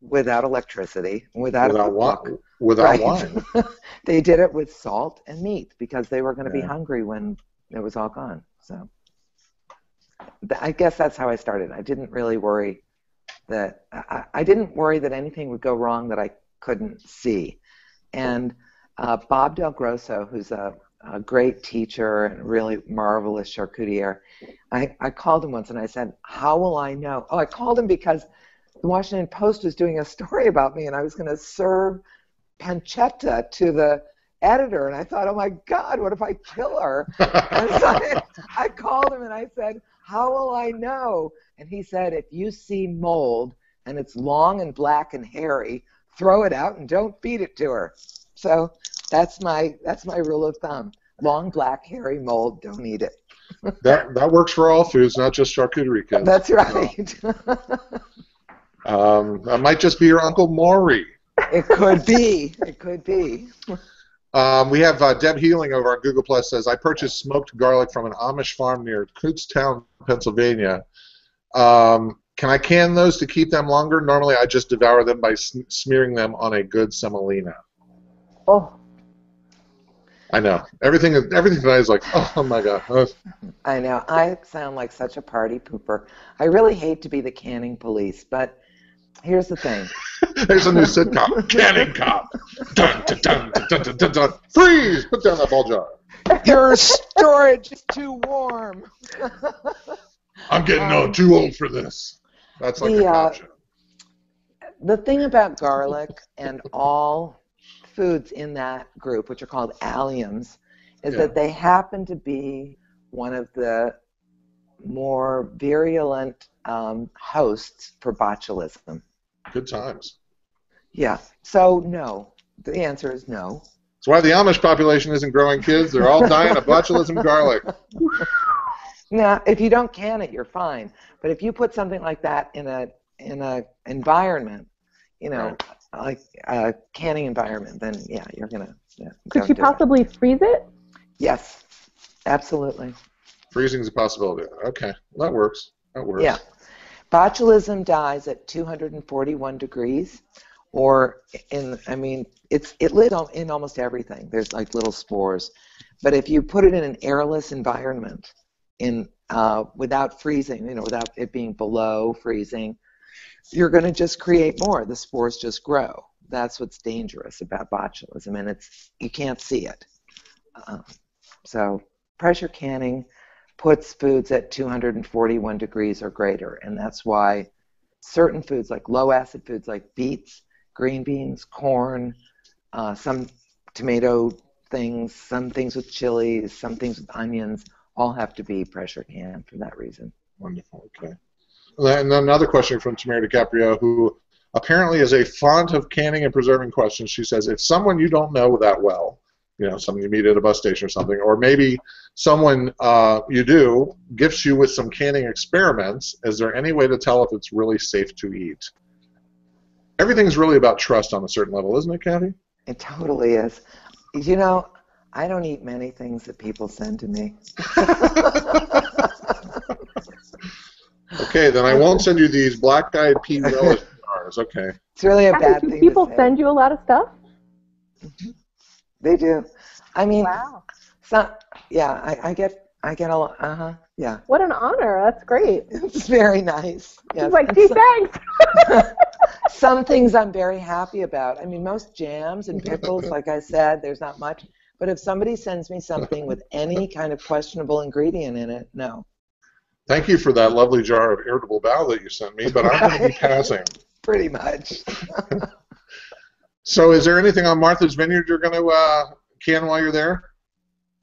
without electricity, without wine. They did it with salt and meat because they were going to be hungry when it was all gone. So I guess that's how I started. I didn't really worry that anything would go wrong that I couldn't see. And Bob Del Grosso, who's a great teacher and a really marvelous charcutier, I called him once and I said, "How will I know?" Oh, I called him because the Washington Post was doing a story about me, and I was going to serve pancetta to the editor, and I thought, oh my God, what if I kill her? And so I called him and I said, "How will I know?" And he said, "If you see mold and it's long and black and hairy, throw it out and don't feed it to her." So that's my rule of thumb: long, black, hairy mold, don't eat it. That works for all foods, not just charcuterie. Kids. That's right. That might just be your Uncle Maury. It could be. It could be. We have Deb Healing over on Google Plus says, "I purchased smoked garlic from an Amish farm near Kutztown, Pennsylvania. Can I can those to keep them longer? Normally I just devour them by smearing them on a good semolina." Oh. I know. Everything tonight is like, oh my God. I know. I sound like such a party pooper. I really hate to be the canning police, but here's the thing. There's a new sitcom, Canning Cop. Dun, dun, dun, dun, dun, dun, dun. Freeze! Put down that ball jar. Your storage is too warm. I'm getting too old for this. That's like a cop show. The thing about garlic and all foods in that group, which are called alliums, is that they happen to be one of the more virulent hosts for botulism. Good times. Yeah. So no, the answer is no. That's why the Amish population isn't growing kids. They're all dying of botulism garlic. Now, if you don't can it, you're fine. But if you put something like that in a environment, you know, like a canning environment, then yeah, you're gonna. Yeah, could you possibly freeze it? Yes, absolutely. Freezing is a possibility. Okay, well, that works. That works. Yeah, botulism dies at 241 degrees, or in. I mean, it lives in almost everything. There's like little spores, but if you put it in an airless environment, without freezing, you know, without it being below freezing, you're going to just create more. The spores just grow. That's what's dangerous about botulism, and you can't see it. So pressure canning puts foods at 241 degrees or greater, and that's why certain foods like low-acid foods like beets, green beans, corn, some tomato things, some things with chilies, some things with onions, all have to be pressure canned for that reason. Wonderful, okay. And then another question from Tamara DiCaprio, who apparently is a font of canning and preserving questions. She says, if someone you don't know that well, you know, someone you meet at a bus station or something, or maybe someone you do gifts you with some canning experiments, is there any way to tell if it's really safe to eat? Everything's really about trust on a certain level, isn't it, Kathy? It totally is. You know, I don't eat many things that people send to me. Okay, then I won't send you these black-eyed pea relish jars. Okay. It's really a bad thing. People send you a lot of stuff? Mm-hmm. They do. I mean, wow. It's not, yeah, I get a lot. Uh-huh. Yeah. What an honor. That's great. It's very nice. Yes. She's like, gee, thanks. Some things I'm very happy about. I mean, most jams and pickles, like I said, there's not much. But if somebody sends me something with any kind of questionable ingredient in it, no. Thank you for that lovely jar of irritable bowel that you sent me, but I'm going to be passing. Pretty much. So is there anything on Martha's Vineyard you're going to can while you're there?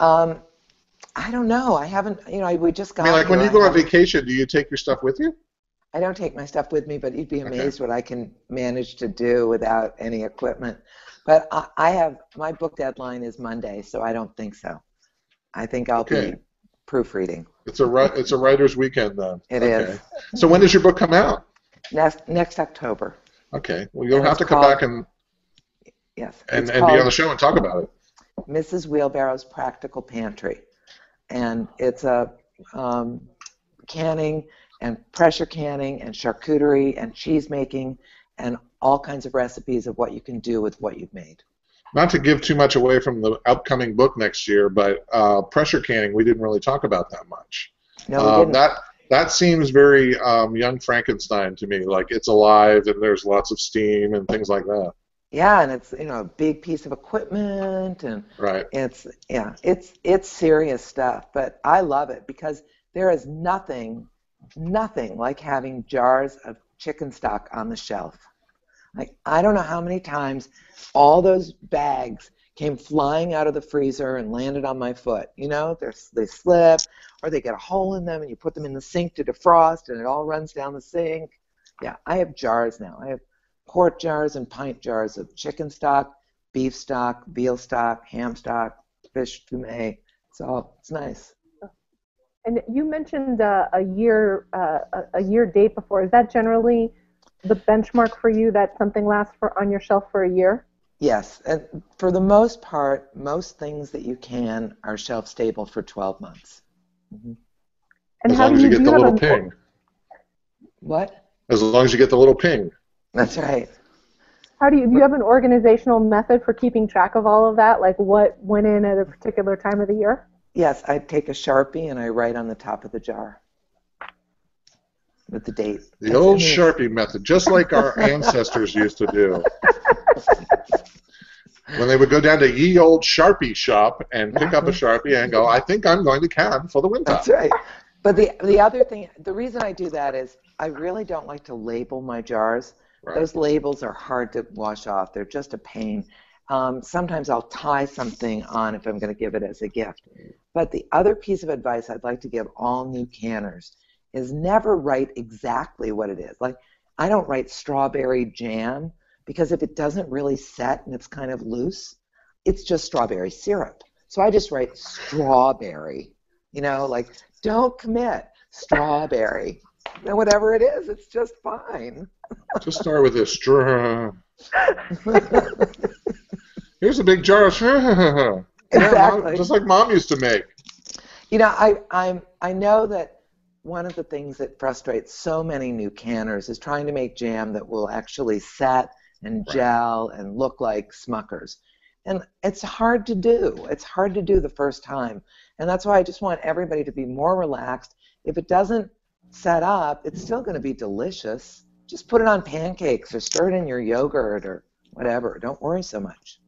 I don't know. I haven't, you know, we just got here. I mean, like when you go on vacation, do you take your stuff with you? I don't take my stuff with me, but you'd be amazed what I can manage to do without any equipment. But I have, my book deadline is Monday, so I don't think so. I think I'll be proofreading. It's a writer's weekend then. It is. So when does your book come out? Next October. Okay. Well, you'll have to come back and be on the show and talk about it. Mrs. Wheelbarrow's Practical Pantry, and it's a canning and pressure canning and charcuterie and cheese making and all kinds of recipes of what you can do with what you've made. Not to give too much away from the upcoming book next year, but pressure canning, we didn't really talk about that much. No, we didn't. That seems very young Frankenstein to me, like it's alive and there's lots of steam and things like that. Yeah, and it's, you know, a big piece of equipment and it's serious stuff, but I love it because there is nothing like having jars of chicken stock on the shelf. Like, I don't know how many times all those bags came flying out of the freezer and landed on my foot. You know, they slip, or they get a hole in them, and you put them in the sink to defrost, and it all runs down the sink. Yeah, I have jars now. I have quart jars and pint jars of chicken stock, beef stock, veal stock, ham stock, fish fumet. It's nice. And you mentioned a year date before. Is that generally the benchmark for you, that something lasts on your shelf for a year? Yes, and for the most part, most things that you can are shelf stable for 12 months. Mm-hmm. And as long as you get the little ping. What? As long as you get the little ping. That's right. Do you have an organizational method for keeping track of all of that? Like what went in at a particular time of the year? Yes, I take a Sharpie and I write on the top of the jar with the date. The old Sharpie method, just like our ancestors used to do. When they would go down to ye old Sharpie shop and pick up a Sharpie and go, I think I'm going to can for the winter. That's right. But the other thing, the reason I do that is I really don't like to label my jars. Right. Those labels are hard to wash off. They're just a pain. Sometimes I'll tie something on if I'm going to give it as a gift. But the other piece of advice I'd like to give all new canners is never write exactly what it is. Like, I don't write strawberry jam because if it doesn't really set and it's kind of loose, it's just strawberry syrup. So I just write strawberry, you know, like don't commit, strawberry. And whatever it is, it's just fine. Just start with a straw. Here's a big jar of straw. Exactly. Yeah, just like Mom used to make. You know, I know that one of the things that frustrates so many new canners is trying to make jam that will actually set and gel and look like Smuckers. And it's hard to do. It's hard to do the first time. And that's why I just want everybody to be more relaxed. If it doesn't set up, it's still going to be delicious. Just put it on pancakes or stir it in your yogurt or whatever. Don't worry so much.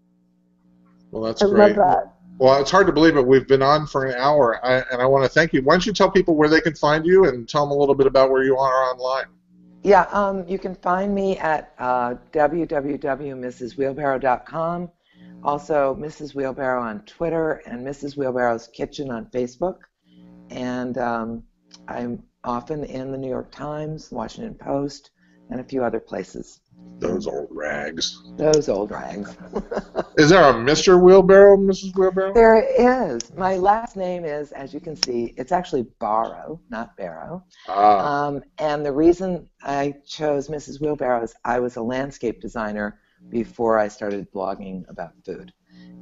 Well, that's great. I love that. Well, it's hard to believe it. We've been on for an hour, and I want to thank you. Why don't you tell people where they can find you and tell them a little bit about where you are online? Yeah, you can find me at www.mrswheelbarrow.com. Also, Mrs. Wheelbarrow on Twitter and Mrs. Wheelbarrow's Kitchen on Facebook. And I'm often in the New York Times, Washington Post, and a few other places. Those old rags. Those old rags. Is there a Mr. Wheelbarrow, Mrs. Wheelbarrow? There is. My last name is, as you can see, it's actually Barrow, not Barrow. Ah. And the reason I chose Mrs. Wheelbarrow is I was a landscape designer before I started blogging about food.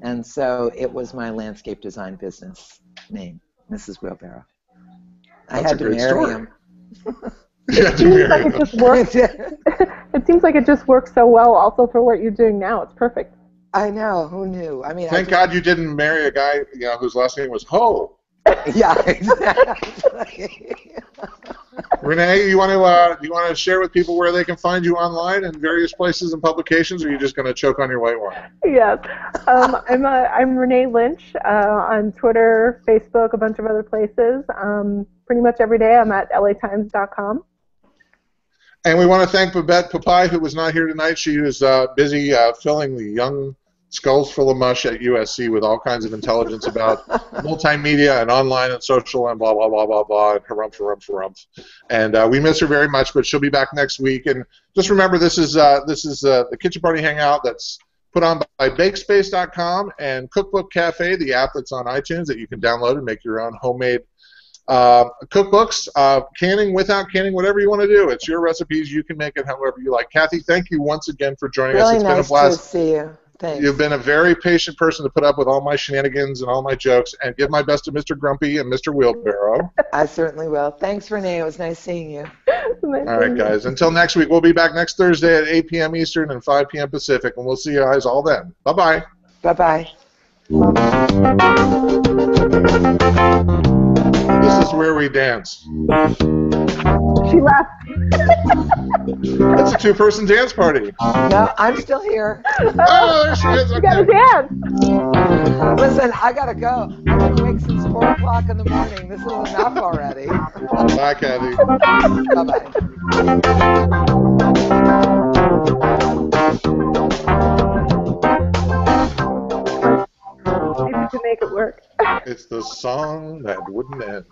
And so it was my landscape design business name, Mrs. Wheelbarrow. That's I had to marry story. Him. It seems like it just works. It seems like it just works so well also for what you're doing now. It's perfect. I know. Who knew? I mean, thank God you didn't marry a guy, you know, whose last name was Ho. Yeah, exactly. Renee, you want to share with people where they can find you online and various places and publications, or are you just going to choke on your white wine? Yes. I'm Renee Lynch on Twitter, Facebook, a bunch of other places. Pretty much every day I'm at latimes.com. And we want to thank Babette Papai, who was not here tonight. She was busy filling the young skulls full of mush at USC with all kinds of intelligence about multimedia and online and social and blah, blah, blah, blah, blah, and harumph, harumph, harumph. And we miss her very much, but she'll be back next week. And just remember, this is the Kitchen Party Hangout that's put on by BakeSpace.com and Cookbook Cafe, the app that's on iTunes that you can download and make your own homemade cookbooks, canning, without canning, whatever you want to do. It's your recipes. You can make it however you like. Kathy, thank you once again for joining us. It's been a blast. To see you. Thanks. You've been a very patient person to put up with all my shenanigans and all my jokes, and give my best to Mr. Grumpy and Mr. Wheelbarrow. I certainly will. Thanks, Renee. It was nice seeing you. Nice all right, guys. You. Until next week, we'll be back next Thursday at 8 p.m. Eastern and 5 p.m. Pacific, and we'll see you guys all then. Bye-bye. Bye-bye. This is where we dance. She left. That's a two-person dance party. No, I'm still here. Oh, there she is. You gotta dance. Listen, I gotta go. I've been awake since 4 o'clock in the morning. This is enough already. Bye, Kathy. Bye-bye. Maybe to make it work. It's the song that wouldn't end.